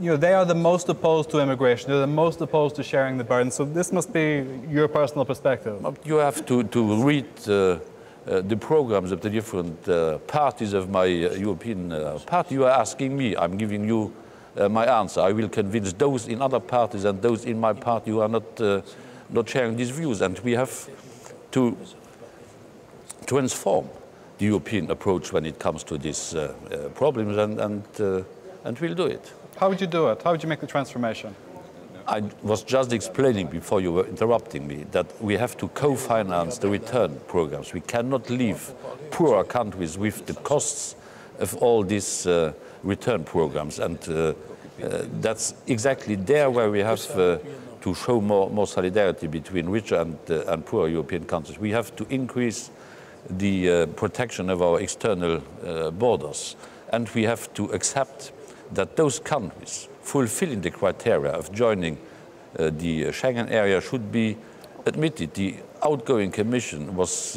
you know, they are the most opposed to immigration. They're the most opposed to sharing the burden. So this must be your personal perspective. You have to read the programs of the different parties of my European party. You are asking me. I'm giving you my answer. I will convince those in other parties and those in my party who are not sharing these views. And we have to transform the European approach when it comes to these problems, and we'll do it. How would you do it? How would you make the transformation? I was just explaining before you were interrupting me that we have to co-finance the return programs. We cannot leave poorer countries with the costs of all these return programs, and that's exactly there where we have to show more solidarity between richer and poorer European countries. We have to increase the protection of our external borders, and we have to accept that those countries fulfilling the criteria of joining the Schengen area should be admitted. The outgoing Commission was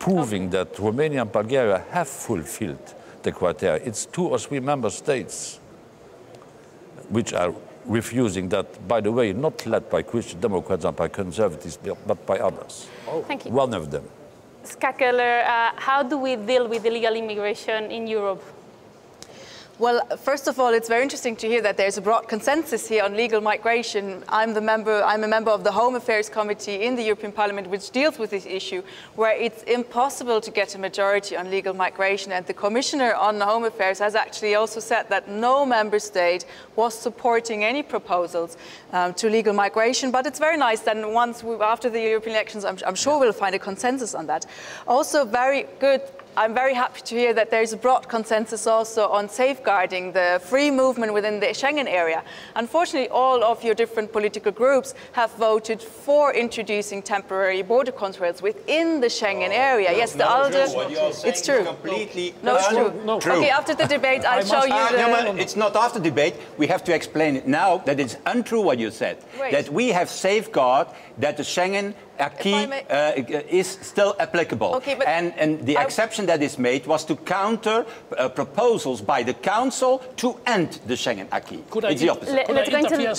proving that Romania and Bulgaria have fulfilled the criteria. It's 2 or 3 member states which are refusing that, by the way, not led by Christian Democrats and by Conservatives, but by others. Thank you. One of them. Ska Keller, how do we deal with illegal immigration in Europe? Well, first of all, it's very interesting to hear that there's a broad consensus here on legal migration. I'm a member of the Home Affairs Committee in the European Parliament, which deals with this issue, where it's impossible to get a majority on legal migration. And the Commissioner on Home Affairs has actually also said that no member state was supporting any proposals to legal migration. But it's very nice that once after the European elections, I'm sure we'll find a consensus on that. Also, very good. I'm very happy to hear that there is a broad consensus also on safeguarding the free movement within the Schengen area. Unfortunately, all of your different political groups have voted for introducing temporary border controls within the Schengen area. No, yes, the ALDE. It's true. No, it's true. No. Okay, after the debate, I'll show you. No, it's not after debate. We have to explain it now that it's untrue what you said. Right. That we have safeguarded that the Schengen acquis is still applicable. Okay, but and the exception that is made was to counter proposals by the Council to end the Schengen acquis. It's the opposite.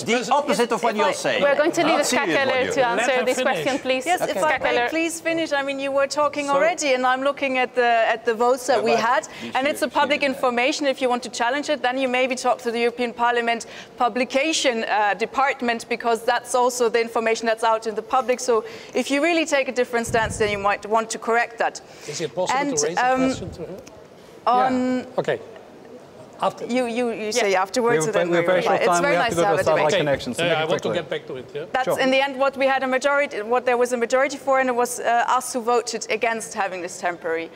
The opposite of what you're saying. We're going to leave Ska Keller to answer this question, please. Yes, okay. If Ska Keller, I may please finish. I mean, you were talking already, and I'm looking at the votes that we had, and it's a public information. If you want to challenge it, then you maybe talk to the European Parliament publication department, because that's also the information that's out in the public. So if you really take a different stance, then you might want to correct that. Is it possible to raise a question to her? Okay. After. You say afterwards. It's very nice to have a debate. I want to get back to it. Yeah? That's in the end what we had a majority, what there was a majority for, and it was us who voted against having this temporary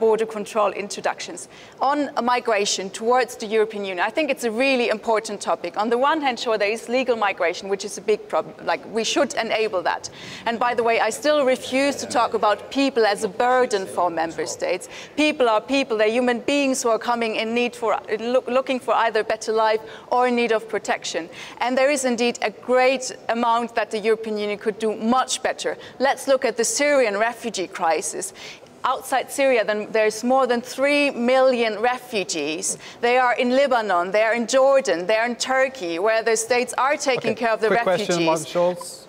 border control introductions. On migration towards the European Union, I think it's a really important topic. On the one hand, sure, there is legal migration, which is a big problem. Like, we should enable that. And by the way, I still refuse to talk about people as a burden for member states. People are people. They're human beings who are coming in need for looking for either a better life or in need of protection. And there is indeed a great amount that the European Union could do much better. Let's look at the Syrian refugee crisis. outside Syria, then there's more than 3 million refugees. They are in Lebanon, they are in Jordan, they are in Turkey, where the states are taking care of the refugees. Question, Martin Schulz.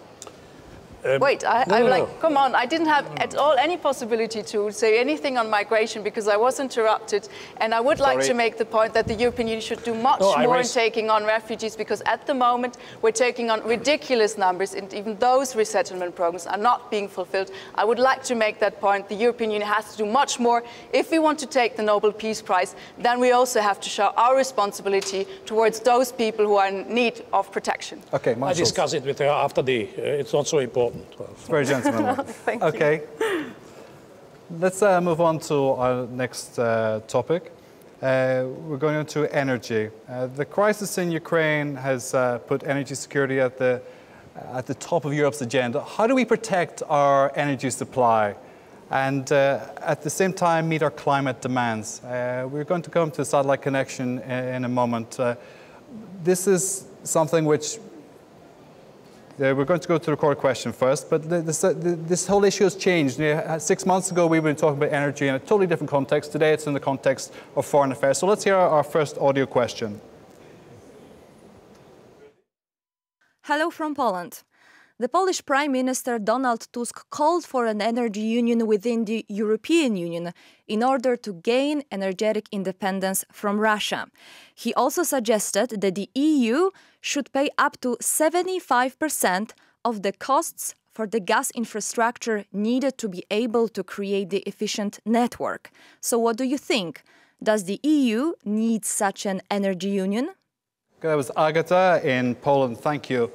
Come on, I didn't have at all any possibility to say anything on migration because I was interrupted, and I would like to make the point that the European Union should do much more in taking on refugees, because at the moment we're taking on ridiculous numbers and even those resettlement programs are not being fulfilled. I would like to make that point. The European Union has to do much more. If we want to take the Nobel Peace Prize, then we also have to show our responsibility towards those people who are in need of protection. Okay, I discuss it with her after the, it's not so important. It's very gentlemanly. Okay. Let's move on to our next topic. We're going into energy. The crisis in Ukraine has put energy security at the top of Europe's agenda. How do we protect our energy supply and at the same time meet our climate demands? We're going to come to satellite connection in a moment. This is something which we're going to go to the core question first, but this whole issue has changed. 6 months ago, we were talking about energy in a totally different context. Today, it's in the context of foreign affairs. So let's hear our first audio question. Hello from Poland. The Polish Prime Minister Donald Tusk called for an energy union within the European Union in order to gain energetic independence from Russia. He also suggested that the EU should pay up to 75% of the costs for the gas infrastructure needed to be able to create the efficient network. So what do you think? Does the EU need such an energy union? That was Agata in Poland. Thank you.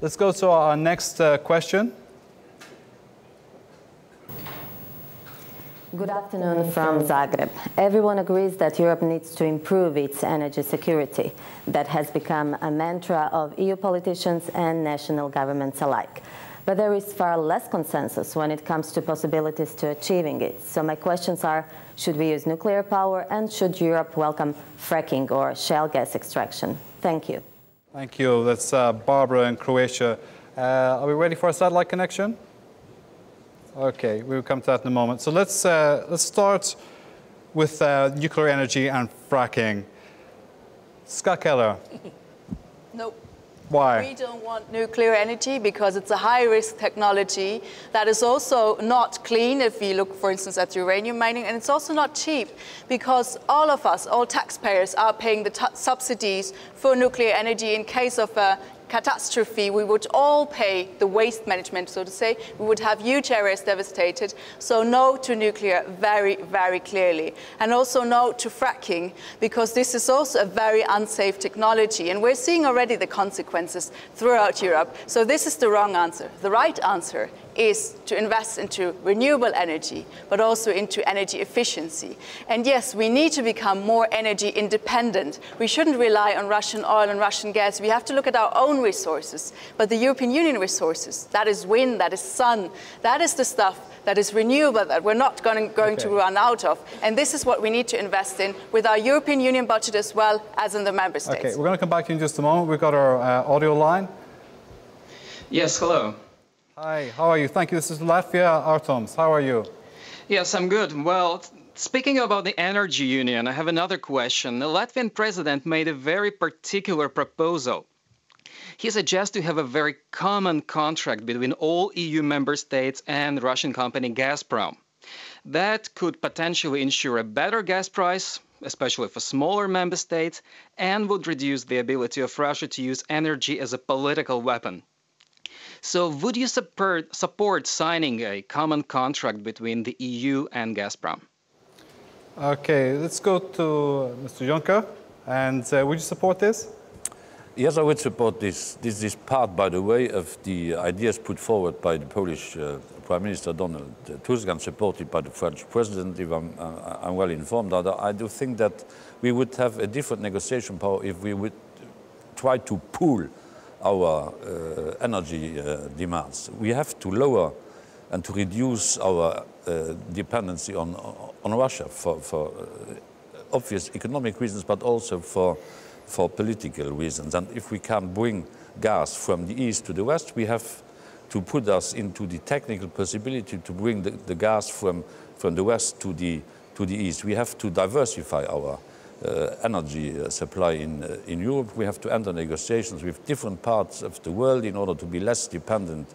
Let's go to our next question. Good afternoon from Zagreb. Everyone agrees that Europe needs to improve its energy security. That has become a mantra of EU politicians and national governments alike. But there is far less consensus when it comes to possibilities to achieving it. So my questions are, should we use nuclear power and should Europe welcome fracking or shale gas extraction? Thank you. Thank you. That's Barbara in Croatia. Are we ready for a satellite connection? Okay, we'll come to that in a moment. So let's start with nuclear energy and fracking. Ska Keller. Nope. Why? We don't want nuclear energy because it's a high-risk technology that is also not clean if we look, for instance, at uranium mining. And it's also not cheap because all of us, all taxpayers, are paying the subsidies for nuclear energy in case of a catastrophe. We would all pay the waste management, so to say. We would have huge areas devastated. So no to nuclear very, very clearly. And also no to fracking, because this is also a very unsafe technology. And we're seeing already the consequences throughout Europe. So this is the wrong answer. The right answer is to invest into renewable energy, but also into energy efficiency. And yes, we need to become more energy independent. We shouldn't rely on Russian oil and Russian gas. We have to look at our own resources, but the European Union resources, that is wind, that is sun, that is the stuff that is renewable, that we're not going to run out of. And this is what we need to invest in with our European Union budget as well as in the member states. Okay, we're going to come back to you in just a moment. We've got our audio line. Yes, hello. Hi, how are you? Thank you. This is Latvia Artoms. How are you? Yes, I'm good. Well, speaking about the energy union, I have another question. The Latvian president made a very particular proposal. He suggests to have a very common contract between all EU member states and Russian company Gazprom. That could potentially ensure a better gas price, especially for smaller member states, and would reduce the ability of Russia to use energy as a political weapon. So would you support signing a common contract between the EU and Gazprom? Okay, let's go to Mr. Juncker. And would you support this? Yes, I would support this. This is part, by the way, of the ideas put forward by the Polish Prime Minister Donald Tusk and supported by the French President, if I'm well informed. I do think that we would have a different negotiation power if we would try to pool our energy demands. We have to lower and to reduce our dependency on Russia for obvious economic reasons, but also for political reasons. And if we can bring gas from the east to the west, we have to put us into the technical possibility to bring the gas from the west to the east. We have to diversify our energy supply in Europe. We have to enter negotiations with different parts of the world in order to be less dependent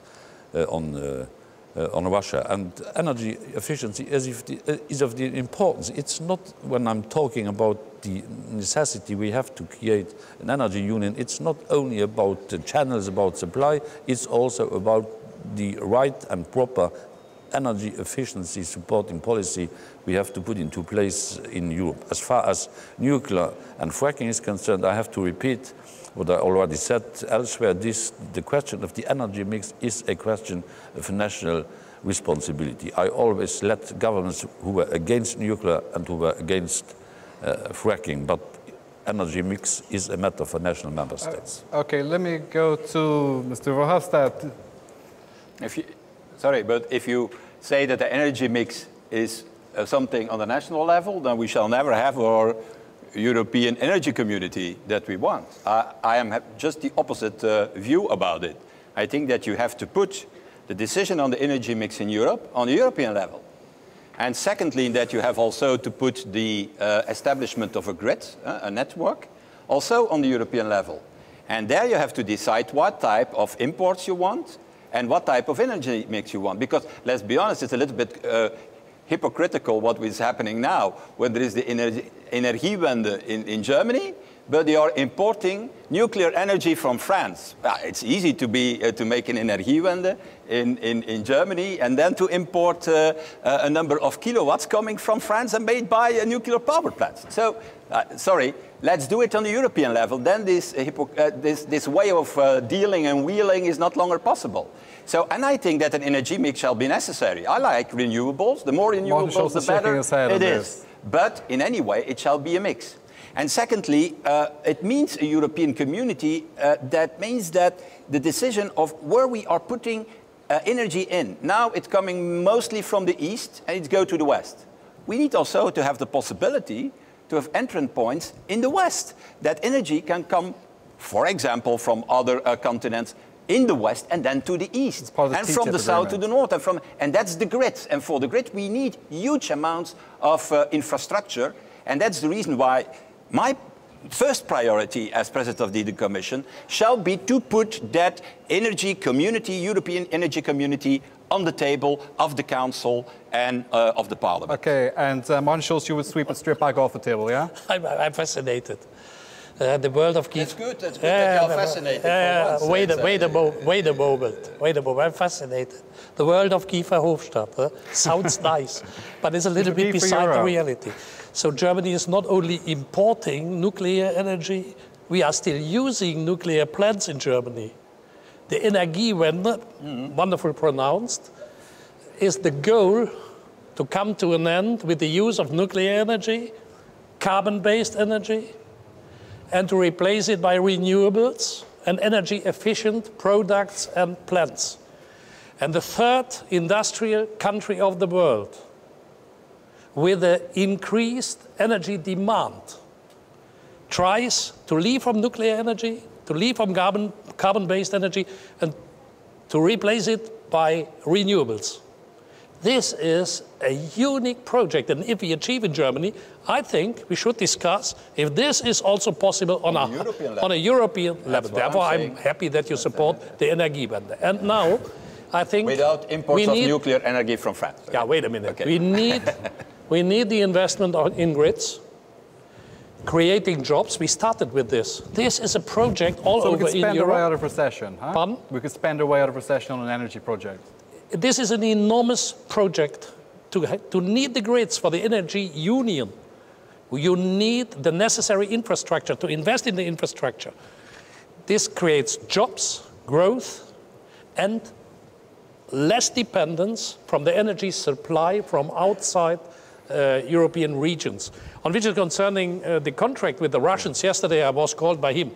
on Russia. And energy efficiency is of the importance. It's not when I'm talking about the necessity we have to create an energy union, it's not only about the channels, about supply, it's also about the right and proper energy efficiency supporting policy we have to put into place in Europe. As far as nuclear and fracking is concerned, I have to repeat what I already said elsewhere, the question of the energy mix is a question of national responsibility. I always led governments who were against nuclear and who were against fracking, but energy mix is a matter for national member states. Okay, let me go to Mr. Verhofstadt. Sorry, but if you say that the energy mix is something on the national level, then we shall never have our European energy community that we want. I am just the opposite view about it. I think that you have to put the decision on the energy mix in Europe on the European level. And secondly, that you have also to put the establishment of a grid, a network, also on the European level. And there you have to decide what type of imports you want and what type of energy mix you want. Because let's be honest, it's a little bit hypocritical what is happening now, when there is the Energiewende in Germany, but they are importing nuclear energy from France. Well, it's easy to make an Energiewende in Germany and then to import a number of kilowatts coming from France and made by a nuclear power plant. So, sorry, let's do it on the European level. Then this way of dealing and wheeling is not longer possible. So, and I think that an energy mix shall be necessary. I like renewables. The more renewables, the better it is. But in any way, it shall be a mix. And secondly, it means a European community. That means that the decision of where we are putting energy in, now it's coming mostly from the east and it's go to the west. We need also to have the possibility to have entrant points in the west. That energy can come, for example, from other continents in the west and then to the east, and from the south to the north, and that's the grid. And for the grid, we need huge amounts of infrastructure, and that's the reason why my first priority as president of the Commission shall be to put that energy community, European energy community, on the table of the Council and of the Parliament. Okay, and Martin Schulz, you would sweep and strip back off the table, yeah? I'm fascinated. The world of... that's good that you're fascinated. Wait a moment, I'm fascinated. The world of Guy Verhofstadt sounds nice, but it's a little bit beside the reality. So Germany is not only importing nuclear energy, we are still using nuclear plants in Germany. The Energiewende, wonderful pronounced, is the goal to come to an end with the use of nuclear energy, carbon-based energy, and to replace it by renewables and energy-efficient products and plants. And the third industrial country of the world, with an increased energy demand, tries to leave from nuclear energy, to leave from carbon-based energy, and to replace it by renewables. This is a unique project, and if we achieve in Germany, I think we should discuss if this is also possible on a European level. Therefore, I'm happy that you support the Energiewende. And now, I think without imports of nuclear energy from France. Okay. Yeah, wait a minute. Okay. We need the investment in grids, creating jobs. We started with this. This is a project all over in Europe. So we could spend our way out of recession, huh? Pardon? We could spend our way out of recession on an energy project. This is an enormous project. To need the grids for the energy union, you need the necessary infrastructure, to invest in the infrastructure. This creates jobs, growth, and less dependence from the energy supply from outside European regions. On which is concerning the contract with the Russians, yesterday I was called by him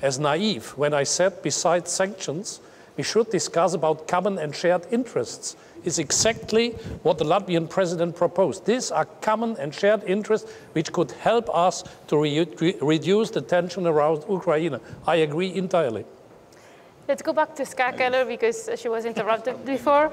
as naive when I said, besides sanctions, we should discuss about common and shared interests. It's exactly what the Latvian president proposed. These are common and shared interests which could help us to reduce the tension around Ukraine. I agree entirely. Let's go back to Ska Keller because she was interrupted before.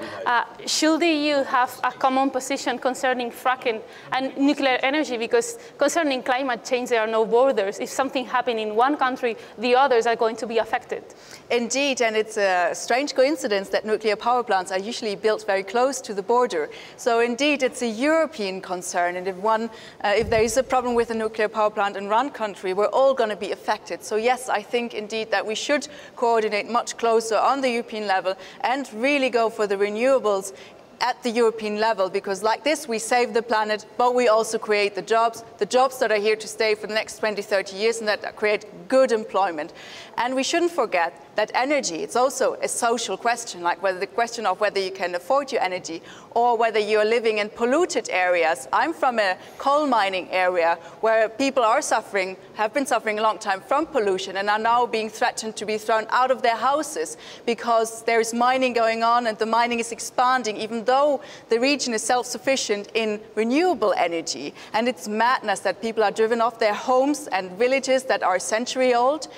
Should the EU have a common position concerning fracking and nuclear energy? Because concerning climate change, there are no borders. If something happens in one country, the others are going to be affected. Indeed, and it's a strange coincidence that nuclear power plants are usually built very close to the border. So indeed, it's a European concern. And if there is a problem with a nuclear power plant in one country, we're all going to be affected. So yes, I think indeed that we should coordinate much closer on the European level and really go for the renewables at the European level, because like this we save the planet, but we also create the jobs that are here to stay for the next 20, 30 years and that create good employment. And we shouldn't forget that energy, it's also a social question, like whether the question of whether you can afford your energy or whether you're living in polluted areas. I'm from a coal mining area where people are suffering, have been suffering a long time from pollution and are now being threatened to be thrown out of their houses because there is mining going on and the mining is expanding even though the region is self-sufficient in renewable energy. And it's madness that people are driven off their homes and villages that are century old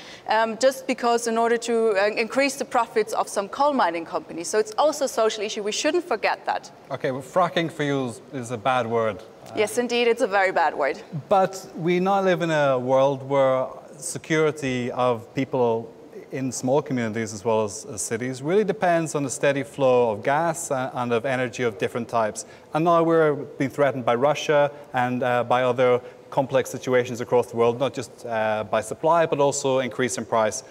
just because in order to increase the profits of some coal mining companies. So it's also a social issue. We shouldn't forget that. Okay, well, fracking for you is a bad word. Yes, indeed, it's a very bad word. But we now live in a world where security of people in small communities as well as cities really depends on the steady flow of gas and of energy of different types. And now we're being threatened by Russia and by other complex situations across the world, not just by supply, but also increase in price.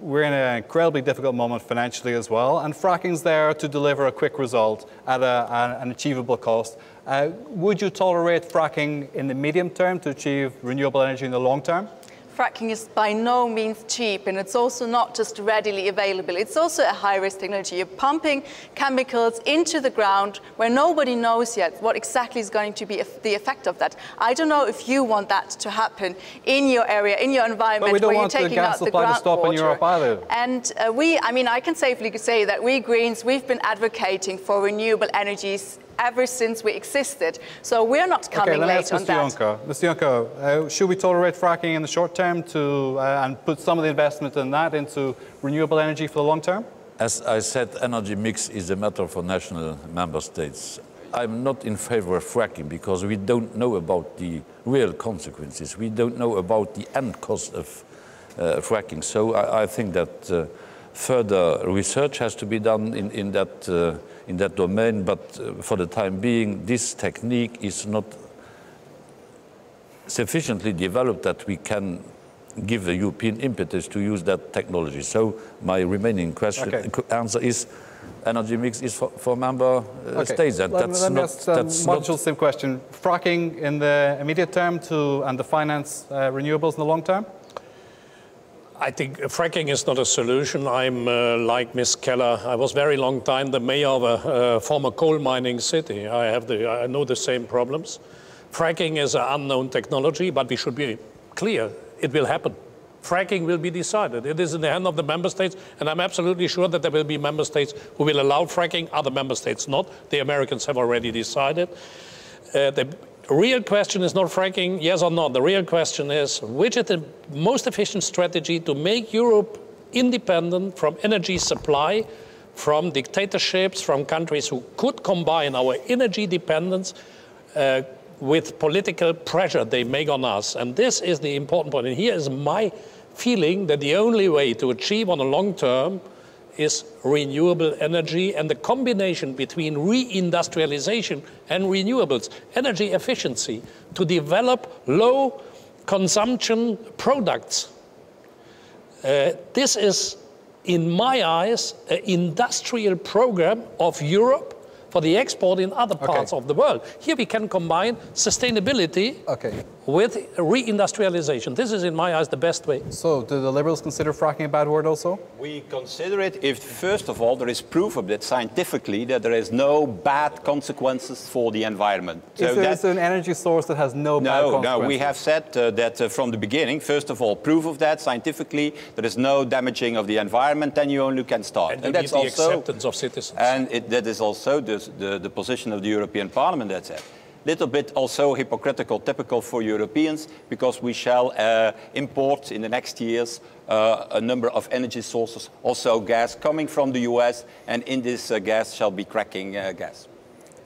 We're in an incredibly difficult moment financially as well, and fracking's there to deliver a quick result at an achievable cost. Would you tolerate fracking in the medium term to achieve renewable energy in the long term? Fracking is by no means cheap, and it's also not just readily available. It's also a high-risk technology. You're pumping chemicals into the ground where nobody knows yet what exactly is going to be the effect of that. I don't know if you want that to happen in your area, in your environment, where you're taking out the groundwater. But we don't want the gas supply to stop in Europe either. And I can safely say that we Greens, we've been advocating for renewable energies ever since we existed. So we're not coming late on that. Mr. Juncker, should we tolerate fracking in the short term to, and put some of the investment in that into renewable energy for the long term? As I said, energy mix is a matter for national member states. I'm not in favor of fracking because we don't know about the real consequences. We don't know about the end cost of fracking. So I think that further research has to be done in that domain, but for the time being, this technique is not sufficiently developed that we can give a European impetus to use that technology. So my remaining answer is energy mix is for member states. And that's not same question. Fracking in the immediate term and the finance renewables in the long term? I think fracking is not a solution. I'm like Ms. Keller. I was very long time the mayor of a former coal mining city. I know the same problems. Fracking is an unknown technology, but we should be clear. It will happen. Fracking will be decided. It is in the hand of the member states, and I'm absolutely sure that there will be member states who will allow fracking, other member states not. The Americans have already decided. The real question is not fracking, yes or no. The real question is, which is the most efficient strategy to make Europe independent from energy supply, from dictatorships, from countries who could combine our energy dependence with political pressure they make on us. And this is the important point. And here is my feeling that the only way to achieve on the long term is renewable energy and the combination between reindustrialization and renewables, energy efficiency, to develop low consumption products. This is, in my eyes, an industrial program of Europe for the export in other parts of the world. Here we can combine sustainability with reindustrialization. This is, in my eyes, the best way. So, do the Liberals consider fracking a bad word also? We consider it if, first of all, there is proof of that scientifically that there is no bad consequences for the environment. So is there an energy source that has no bad consequences? No, we have said that from the beginning, first of all, proof of that scientifically, there is no damaging of the environment, then you only can start. And that's also the acceptance of citizens. And that is also the position of the European Parliament, that's it. little bit also hypocritical, typical for Europeans, because we shall import in the next years a number of energy sources, also gas coming from the US, and in this gas shall be cracking gas.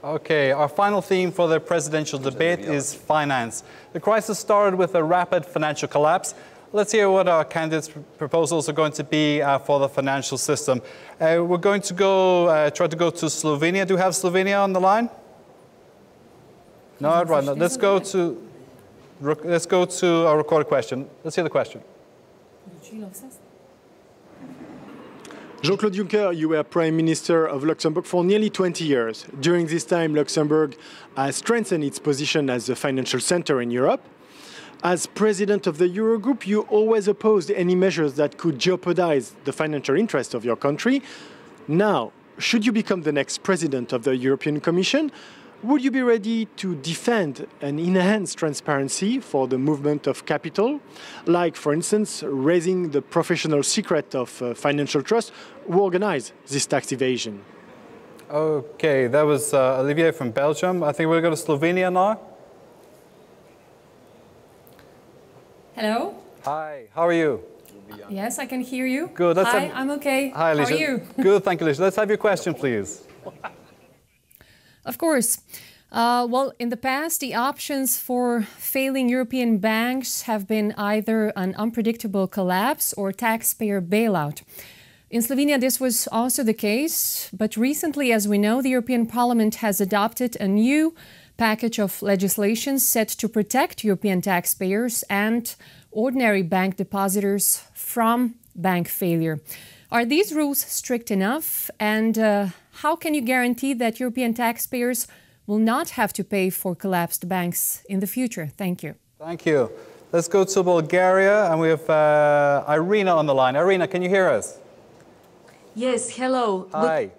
Okay, our final theme for the presidential debate is finance. The crisis started with a rapid financial collapse. Let's hear what our candidates' proposals are going to be for the financial system. We're going to go try to go to Slovenia. Do we have Slovenia on the line? No, right. No. Let's go to a recorded question. Let's hear the question. Jean-Claude Juncker, you were Prime Minister of Luxembourg for nearly 20 years. During this time, Luxembourg has strengthened its position as the financial center in Europe. As president of the Eurogroup, you always opposed any measures that could jeopardize the financial interests of your country. Now, should you become the next president of the European Commission, would you be ready to defend and enhance transparency for the movement of capital, like, for instance, raising the professional secret of financial trusts who organize this tax evasion? Okay, that was Olivier from Belgium. I think we'll go to Slovenia now. Hello. Hi, how are you? Yes, I can hear you. Good. Hi, I'm okay. Hi, Alicia. How are you? Good, thank you, Alicia. Let's have your question, please. Of course. Well, in the past, the options for failing European banks have been either an unpredictable collapse or taxpayer bailout. In Slovenia, this was also the case. But recently, as we know, the European Parliament has adopted a new package of legislation set to protect European taxpayers and ordinary bank depositors from bank failure. Are these rules strict enough? And how can you guarantee that European taxpayers will not have to pay for collapsed banks in the future? Thank you. Thank you. Let's go to Bulgaria, and we have Irina on the line. Irina, can you hear us? Yes, hello. Hi.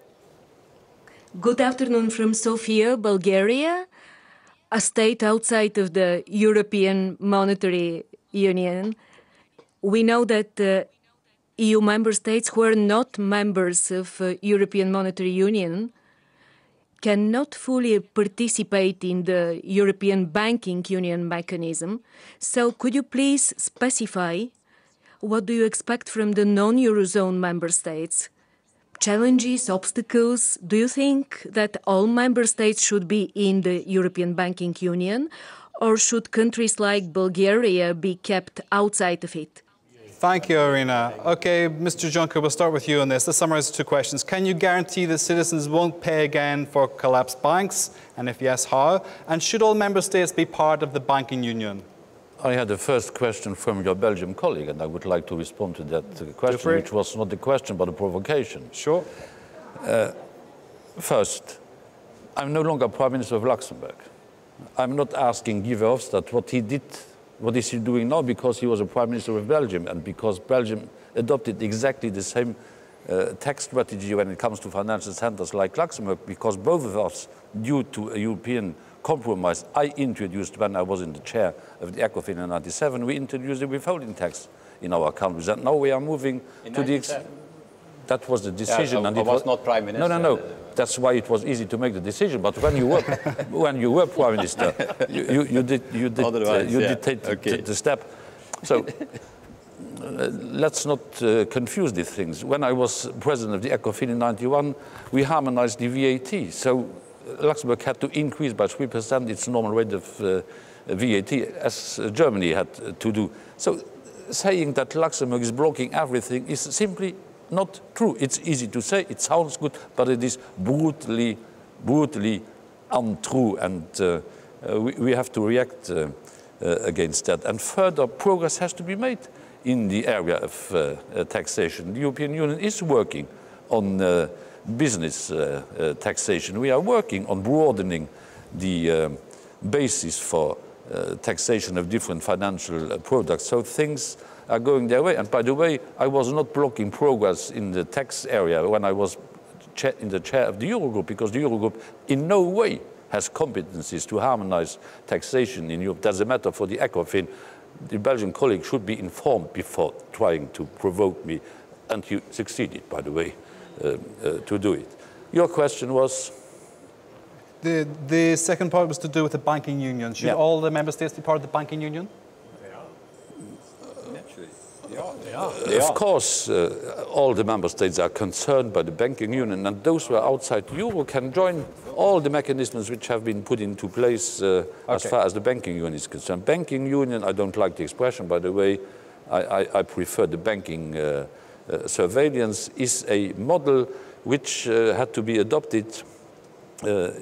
Good afternoon from Sofia, Bulgaria, a state outside of the European Monetary Union. We know that EU member states who are not members of European Monetary Union cannot fully participate in the European Banking Union mechanism. So could you please specify what do you expect from the non-Eurozone member states? Challenges, obstacles? Do you think that all member states should be in the European Banking Union, or should countries like Bulgaria be kept outside of it? Thank you, Irina. Okay, Mr. Juncker, we'll start with you on this. Let's summarize two questions. Can you guarantee that citizens won't pay again for collapsed banks? And if yes, how? And should all member states be part of the banking union? I had the first question from your Belgian colleague, and I would like to respond to that question, which was not a question, but a provocation. Sure. First, I'm no longer Prime Minister of Luxembourg. I'm not asking Guy Verhofstadt what he did. What is he doing now? Because he was a Prime Minister of Belgium, and because Belgium adopted exactly the same tax strategy when it comes to financial centers like Luxembourg, because both of us, due to a European compromise I introduced when I was in the chair of the Ecofin in 1997, we introduced a withholding tax in our countries, and now we are moving in to the... That was the decision. Yeah, so and it was not Prime Minister. No, no, no. That's why it was easy to make the decision. But when you were, when you were Prime Minister, you did take the step. So let's not confuse these things. When I was president of the Ecofin in 1991, we harmonized the VAT. So Luxembourg had to increase by 3% its normal rate of VAT, as Germany had to do. So saying that Luxembourg is blocking everything is simply not true. It's easy to say, it sounds good, but it is brutally, brutally untrue, and we have to react against that. And further progress has to be made in the area of taxation. The European Union is working on business taxation. We are working on broadening the basis for taxation of different financial products. So things are going their way. And by the way, I was not blocking progress in the tax area when I was in the chair of the Eurogroup, because the Eurogroup in no way has competencies to harmonize taxation in Europe. That's a matter for the ECOFIN. The Belgian colleague should be informed before trying to provoke me, and you succeeded, by the way, to do it. Your question was? The second part was to do with the banking union. Should all the member states be part of the banking union? Of course, all the member states are concerned by the banking union, and those who are outside Euro can join all the mechanisms which have been put into place as far as the banking union is concerned. Banking union, I don't like the expression, by the way, I prefer the banking surveillance, is a model which had to be adopted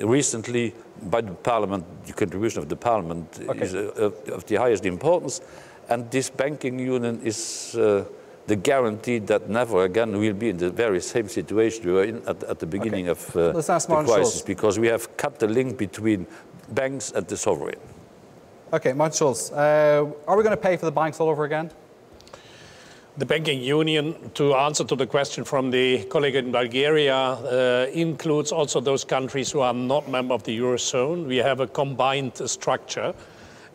recently by the Parliament. The contribution of the Parliament is of the highest importance. And this banking union is the guarantee that never again we'll be in the very same situation we were in at the beginning of the crisis, because we have cut the link between banks and the sovereign. Okay, Martin Schulz, are we going to pay for the banks all over again? The banking union, to answer to the question from the colleague in Bulgaria, includes also those countries who are not member of the Eurozone. We have a combined structure.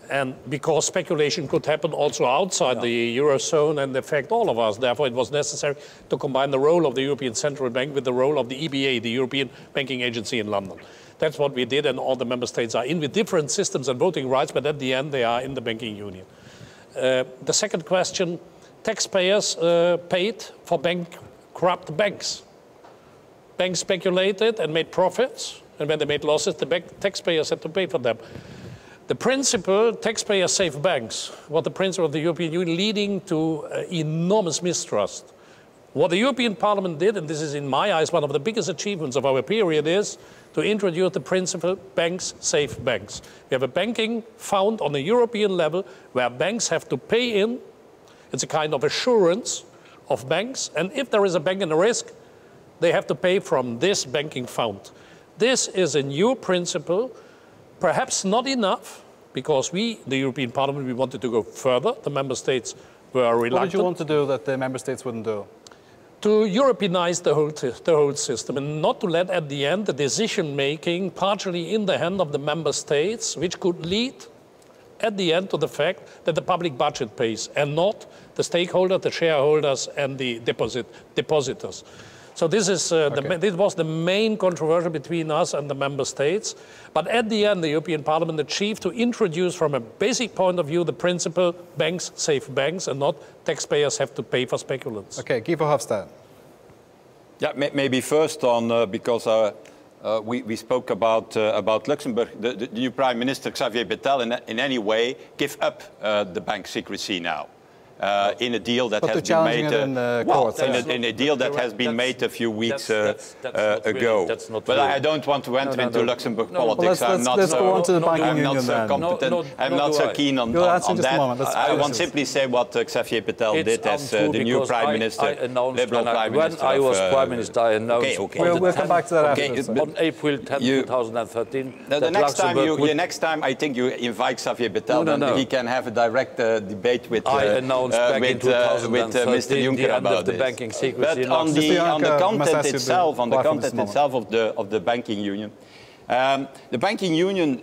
And because speculation could happen also outside the Eurozone and affect all of us, therefore it was necessary to combine the role of the European Central Bank with the role of the EBA, the European Banking Agency in London. That's what we did, and all the member states are in with different systems and voting rights, but at the end they are in the banking union. The second question, taxpayers paid for bankrupt banks. Banks speculated and made profits, and when they made losses, the taxpayers had to pay for them. The principle, taxpayers save banks, was the principle of the European Union, leading to enormous mistrust. What the European Parliament did, and this is in my eyes one of the biggest achievements of our period, is to introduce the principle, banks save banks. We have a banking fund on a European level where banks have to pay in. It's a kind of assurance of banks, and if there is a bank in a risk, they have to pay from this banking fund. This is a new principle. Perhaps not enough, because we, the European Parliament, we wanted to go further. The member states were reluctant. What did you want to do that the member states wouldn't do? To Europeanize the whole system, and not to let at the end the decision-making partially in the hand of the member states, which could lead at the end to the fact that the public budget pays, and not the stakeholder, the shareholders, and the depositors. So this is this was the main controversy between us and the member states. But at the end, the European Parliament achieved to introduce from a basic point of view the principle banks save banks and not taxpayers have to pay for speculants. Okay, Guy Verhofstadt. Yeah, maybe first on, because we spoke about Luxembourg, the new Prime Minister Xavier Bettel in any way give up the bank secrecy now. In a deal that has been made a few weeks ago. But I don't want to enter into Luxembourg politics. I'm not so competent. I'm not so keen on that. I want simply say what Xavier Bettel did as the new Prime Minister, Liberal Prime Minister. When I was Prime Minister, I announced we'll come back to that after. On April 10, 2013. The next time I think you invite Xavier Bettel, and he can have a direct debate with Mr. Juncker about this. Banking secrecy. But on the content itself of the banking union, the banking union,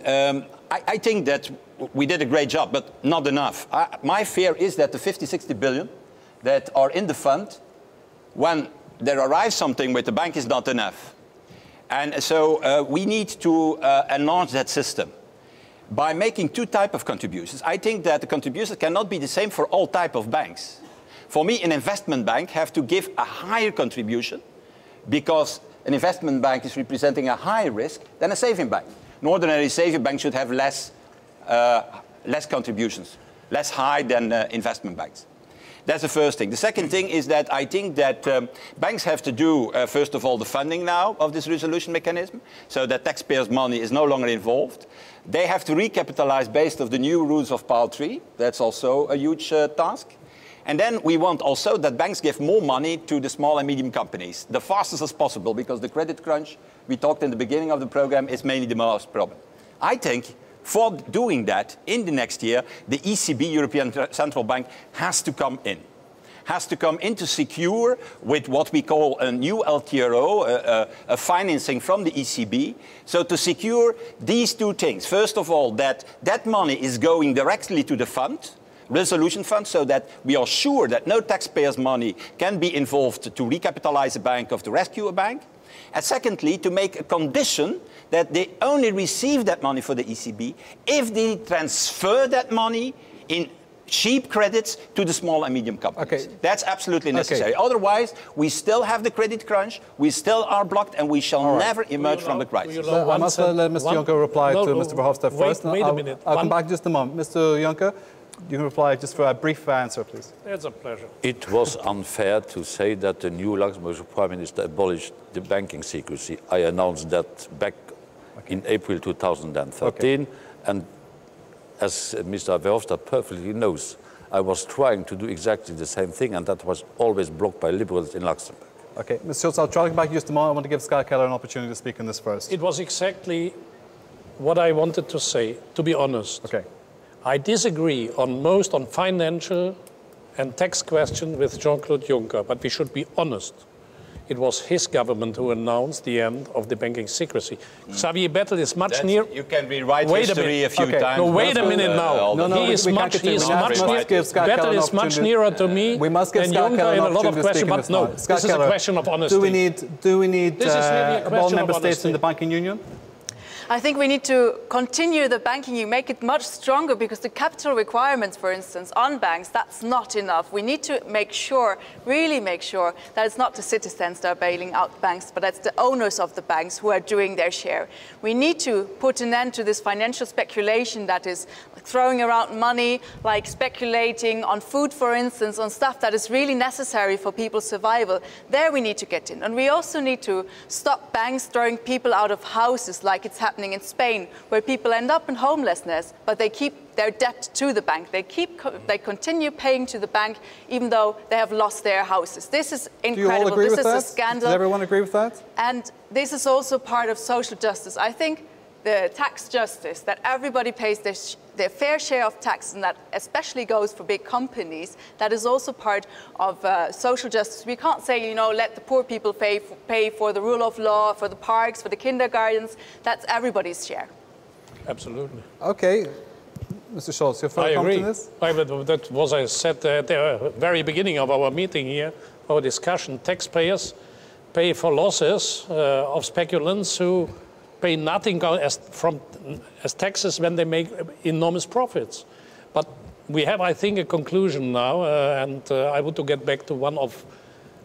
I think that we did a great job, but not enough. My fear is that the 50–60 billion that are in the fund, when there arrives something with the bank, is not enough, and so we need to enlarge that system by making two types of contributions. I think that the contributions cannot be the same for all types of banks. For me, an investment bank has to give a higher contribution because an investment bank is representing a higher risk than a saving bank. An ordinary saving bank should have less contributions, less high than investment banks. That's the first thing. The second thing is that I think that banks have to do, first of all, the funding now of this resolution mechanism, so that taxpayers' money is no longer involved. They have to recapitalize based on the new rules of Part 3. That's also a huge task. And then we want also that banks give more money to the small and medium companies, the fastest as possible, because the credit crunch we talked in the beginning of the program is mainly the most problem. I think for doing that, in the next year, the ECB, European Central Bank, has to come in. Has to come in to secure, with what we call a new LTRO, a financing from the ECB, so to secure these two things. First of all, that money is going directly to the fund, resolution fund, so that we are sure that no taxpayers' money can be involved to recapitalize a bank or to rescue a bank. And secondly, to make a condition that they only receive that money for the ECB if they transfer that money in cheap credits to the small and medium companies. Okay. That's absolutely necessary. Okay. Otherwise, we still have the credit crunch, we still are blocked, and we shall never emerge from the crisis. I must let Mr. Juncker reply to Mr. Verhofstadt first. I'll come back just a moment. Mr. Juncker, you can reply just for a brief answer, please. It's a pleasure. It was unfair to say that the new Luxembourg Prime Minister abolished the banking secrecy. I announced that back in April 2013. Okay. And as Mr. Verhofstadt perfectly knows, I was trying to do exactly the same thing, and that was always blocked by liberals in Luxembourg. Okay, Mr. Schulz, I'll try to get back to you just a moment. I want to give Ska Keller an opportunity to speak on this first. It was exactly what I wanted to say, to be honest. Okay. I disagree on most on financial and tax questions with Jean-Claude Juncker, but we should be honest. It was his government who announced the end of the banking secrecy. Xavier Bettel is much nearer. You can rewrite history a few times. No, wait a minute now. He is much nearer to me than Juncker in a lot of questions, but no, this is a question of honesty. Do we need all member states in the banking union? I think we need to continue the banking union, make it much stronger, because the capital requirements, for instance, on banks, that's not enough. We need to make sure, really make sure, that it's not the citizens that are bailing out banks, but that's the owners of the banks who are doing their share. We need to put an end to this financial speculation that is throwing around money, like speculating on food, for instance, on stuff that is really necessary for people's survival. There we need to get in. And we also need to stop banks throwing people out of houses, like it's happening in Spain, where people end up in homelessness, but they keep their debt to the bank. They continue paying to the bank, even though they have lost their houses. This is incredible. Do you all agree with that? This is a scandal. Does everyone agree with that? And this is also part of social justice. I think the tax justice, that everybody pays their fair share of tax, and that especially goes for big companies, that is also part of social justice. We can't say, you know, let the poor people pay for the rule of law, for the parks, for the kindergartens. That's everybody's share. Absolutely. Okay. Mr. Schulz, your final comment on this? I agree. That was, I said at the very beginning of our meeting here, our discussion, taxpayers pay for losses of speculants who pay nothing as taxes when they make enormous profits. But we have, I think, a conclusion now, and I want to get back to one of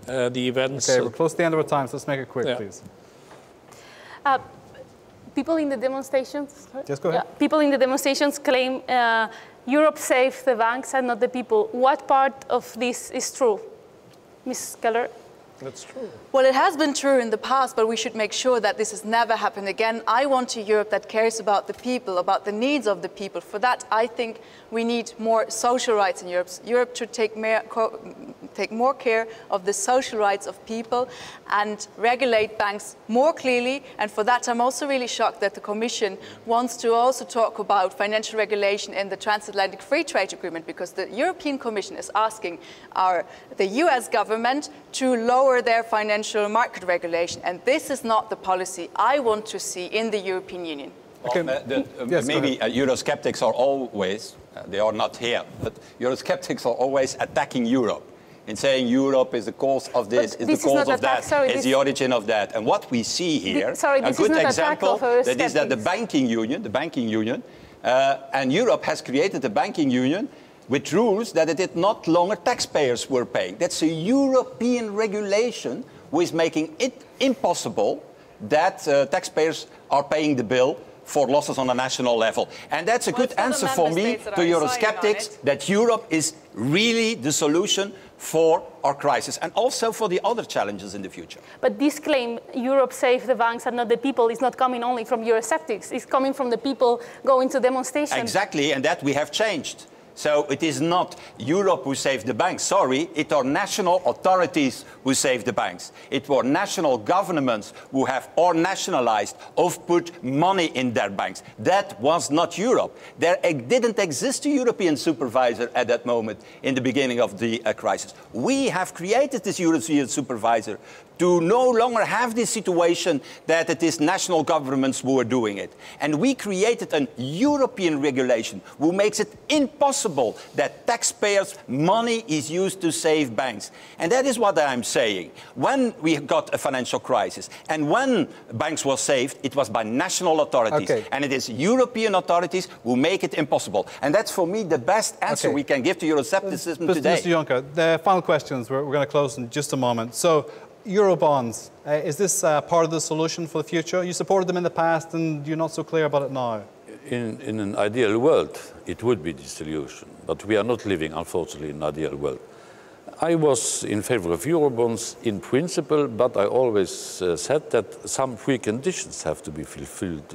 the events. Okay, we're close to the end of our time, so let's make it quick, please. People in the demonstrations. Just go ahead. Yeah, people in the demonstrations claim Europe saved the banks and not the people. What part of this is true, Ms. Keller? That's true. Well, it has been true in the past, but we should make sure that this has never happened again. I want a Europe that cares about the people, about the needs of the people. For that, I think we need more social rights in Europe. Europe should take more care of the social rights of people and regulate banks more clearly. And for that, I'm also really shocked that the Commission wants to also talk about financial regulation in the Transatlantic Free Trade Agreement, because the European Commission is asking the US government to lower their financial market regulation, and this is not the policy I want to see in the European Union. Okay. Maybe Eurosceptics are always, they are not here, but Eurosceptics are always attacking Europe and saying Europe is the cause of this, is the cause of that, is the origin of that. And what we see here, a good example, that is that the banking union, and Europe has created the banking union with rules that it did not longer taxpayers were paying. That's a European regulation who is making it impossible that taxpayers are paying the bill for losses on a national level. And that's a good answer for me to Eurosceptics, that Europe is really the solution for our crisis and also for the other challenges in the future. But this claim, Europe saved the banks and not the people, is not coming only from Eurosceptics. It's coming from the people going to demonstrations. Exactly, and that we have changed. So it is not Europe who saved the banks, sorry, it are national authorities who saved the banks. It were national governments who have or nationalized or put money in their banks. That was not Europe. There didn't exist a European supervisor at that moment in the beginning of the crisis. We have created this European supervisor to no longer have this situation that it is national governments who are doing it. And we created a European regulation who makes it impossible possible that taxpayers' money is used to save banks. And that is what I'm saying. When we got a financial crisis and when banks were saved, it was by national authorities. Okay. And it is European authorities who make it impossible. And that's, for me, the best answer we can give to Euroscepticism today. Mr. Juncker, the final questions, we're going to close in just a moment. So, Eurobonds, is this part of the solution for the future? You supported them in the past and you're not so clear about it now. In an ideal world, it would be the solution, but we are not living, unfortunately, in an ideal world. I was in favor of Eurobonds in principle, but I always said that some preconditions have to be fulfilled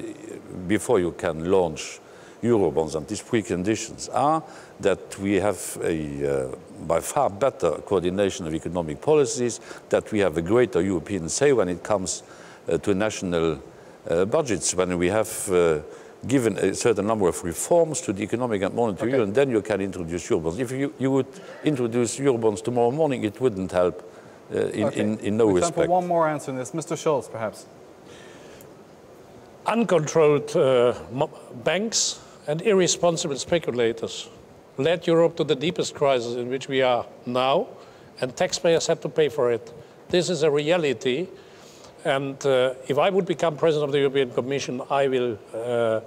before you can launch Eurobonds, and these preconditions are that we have a by far better coordination of economic policies, that we have a greater European say when it comes to national budgets, when we have given a certain number of reforms to the economic and monetary union, and then you can introduce Eurobonds. If you would introduce Eurobonds tomorrow morning, it wouldn't help in no respect. For one more answer on this. Mr. Schulz, perhaps. Uncontrolled banks and irresponsible speculators led Europe to the deepest crisis in which we are now, and taxpayers had to pay for it. This is a reality, and if I would become president of the European Commission, I will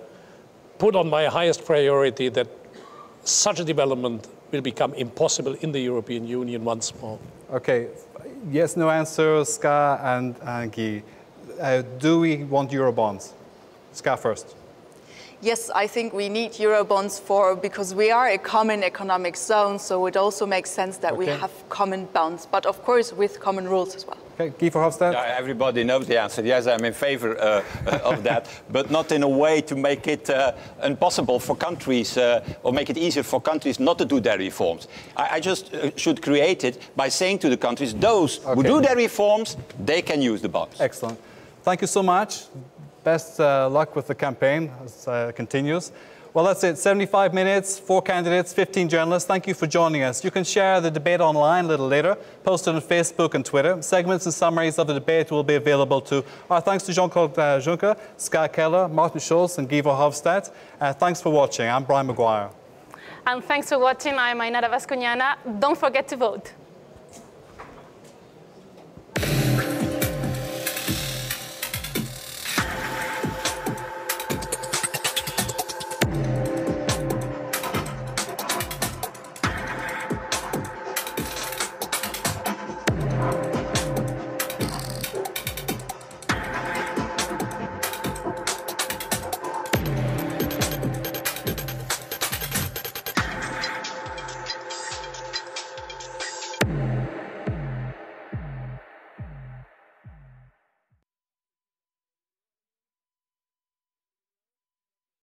put on my highest priority that such a development will become impossible in the European Union once more. Okay, yes, no answer, Ska and Guy. Do we want Eurobonds? Ska first. Yes, I think we need Eurobonds because we are a common economic zone, so it also makes sense that we have common bonds, but of course with common rules as well. Okay, Guy Verhofstadt? Yeah, everybody knows the answer. Yes, I'm in favor of that, but not in a way to make it impossible for countries or make it easier for countries not to do their reforms. I just should create it by saying to the countries, those who do their reforms, they can use the bonds. Excellent. Thank you so much. Best luck with the campaign as it continues. Well, that's it. 75 minutes, 4 candidates, 15 journalists. Thank you for joining us. You can share the debate online a little later, post it on Facebook and Twitter. Segments and summaries of the debate will be available too. Our thanks to Jean-Claude Juncker, Ska Keller, Martin Schulz and Guy Verhofstadt. Thanks for watching. I'm Brian Maguire. And thanks for watching. I'm Ainara Vascuñana. Don't forget to vote.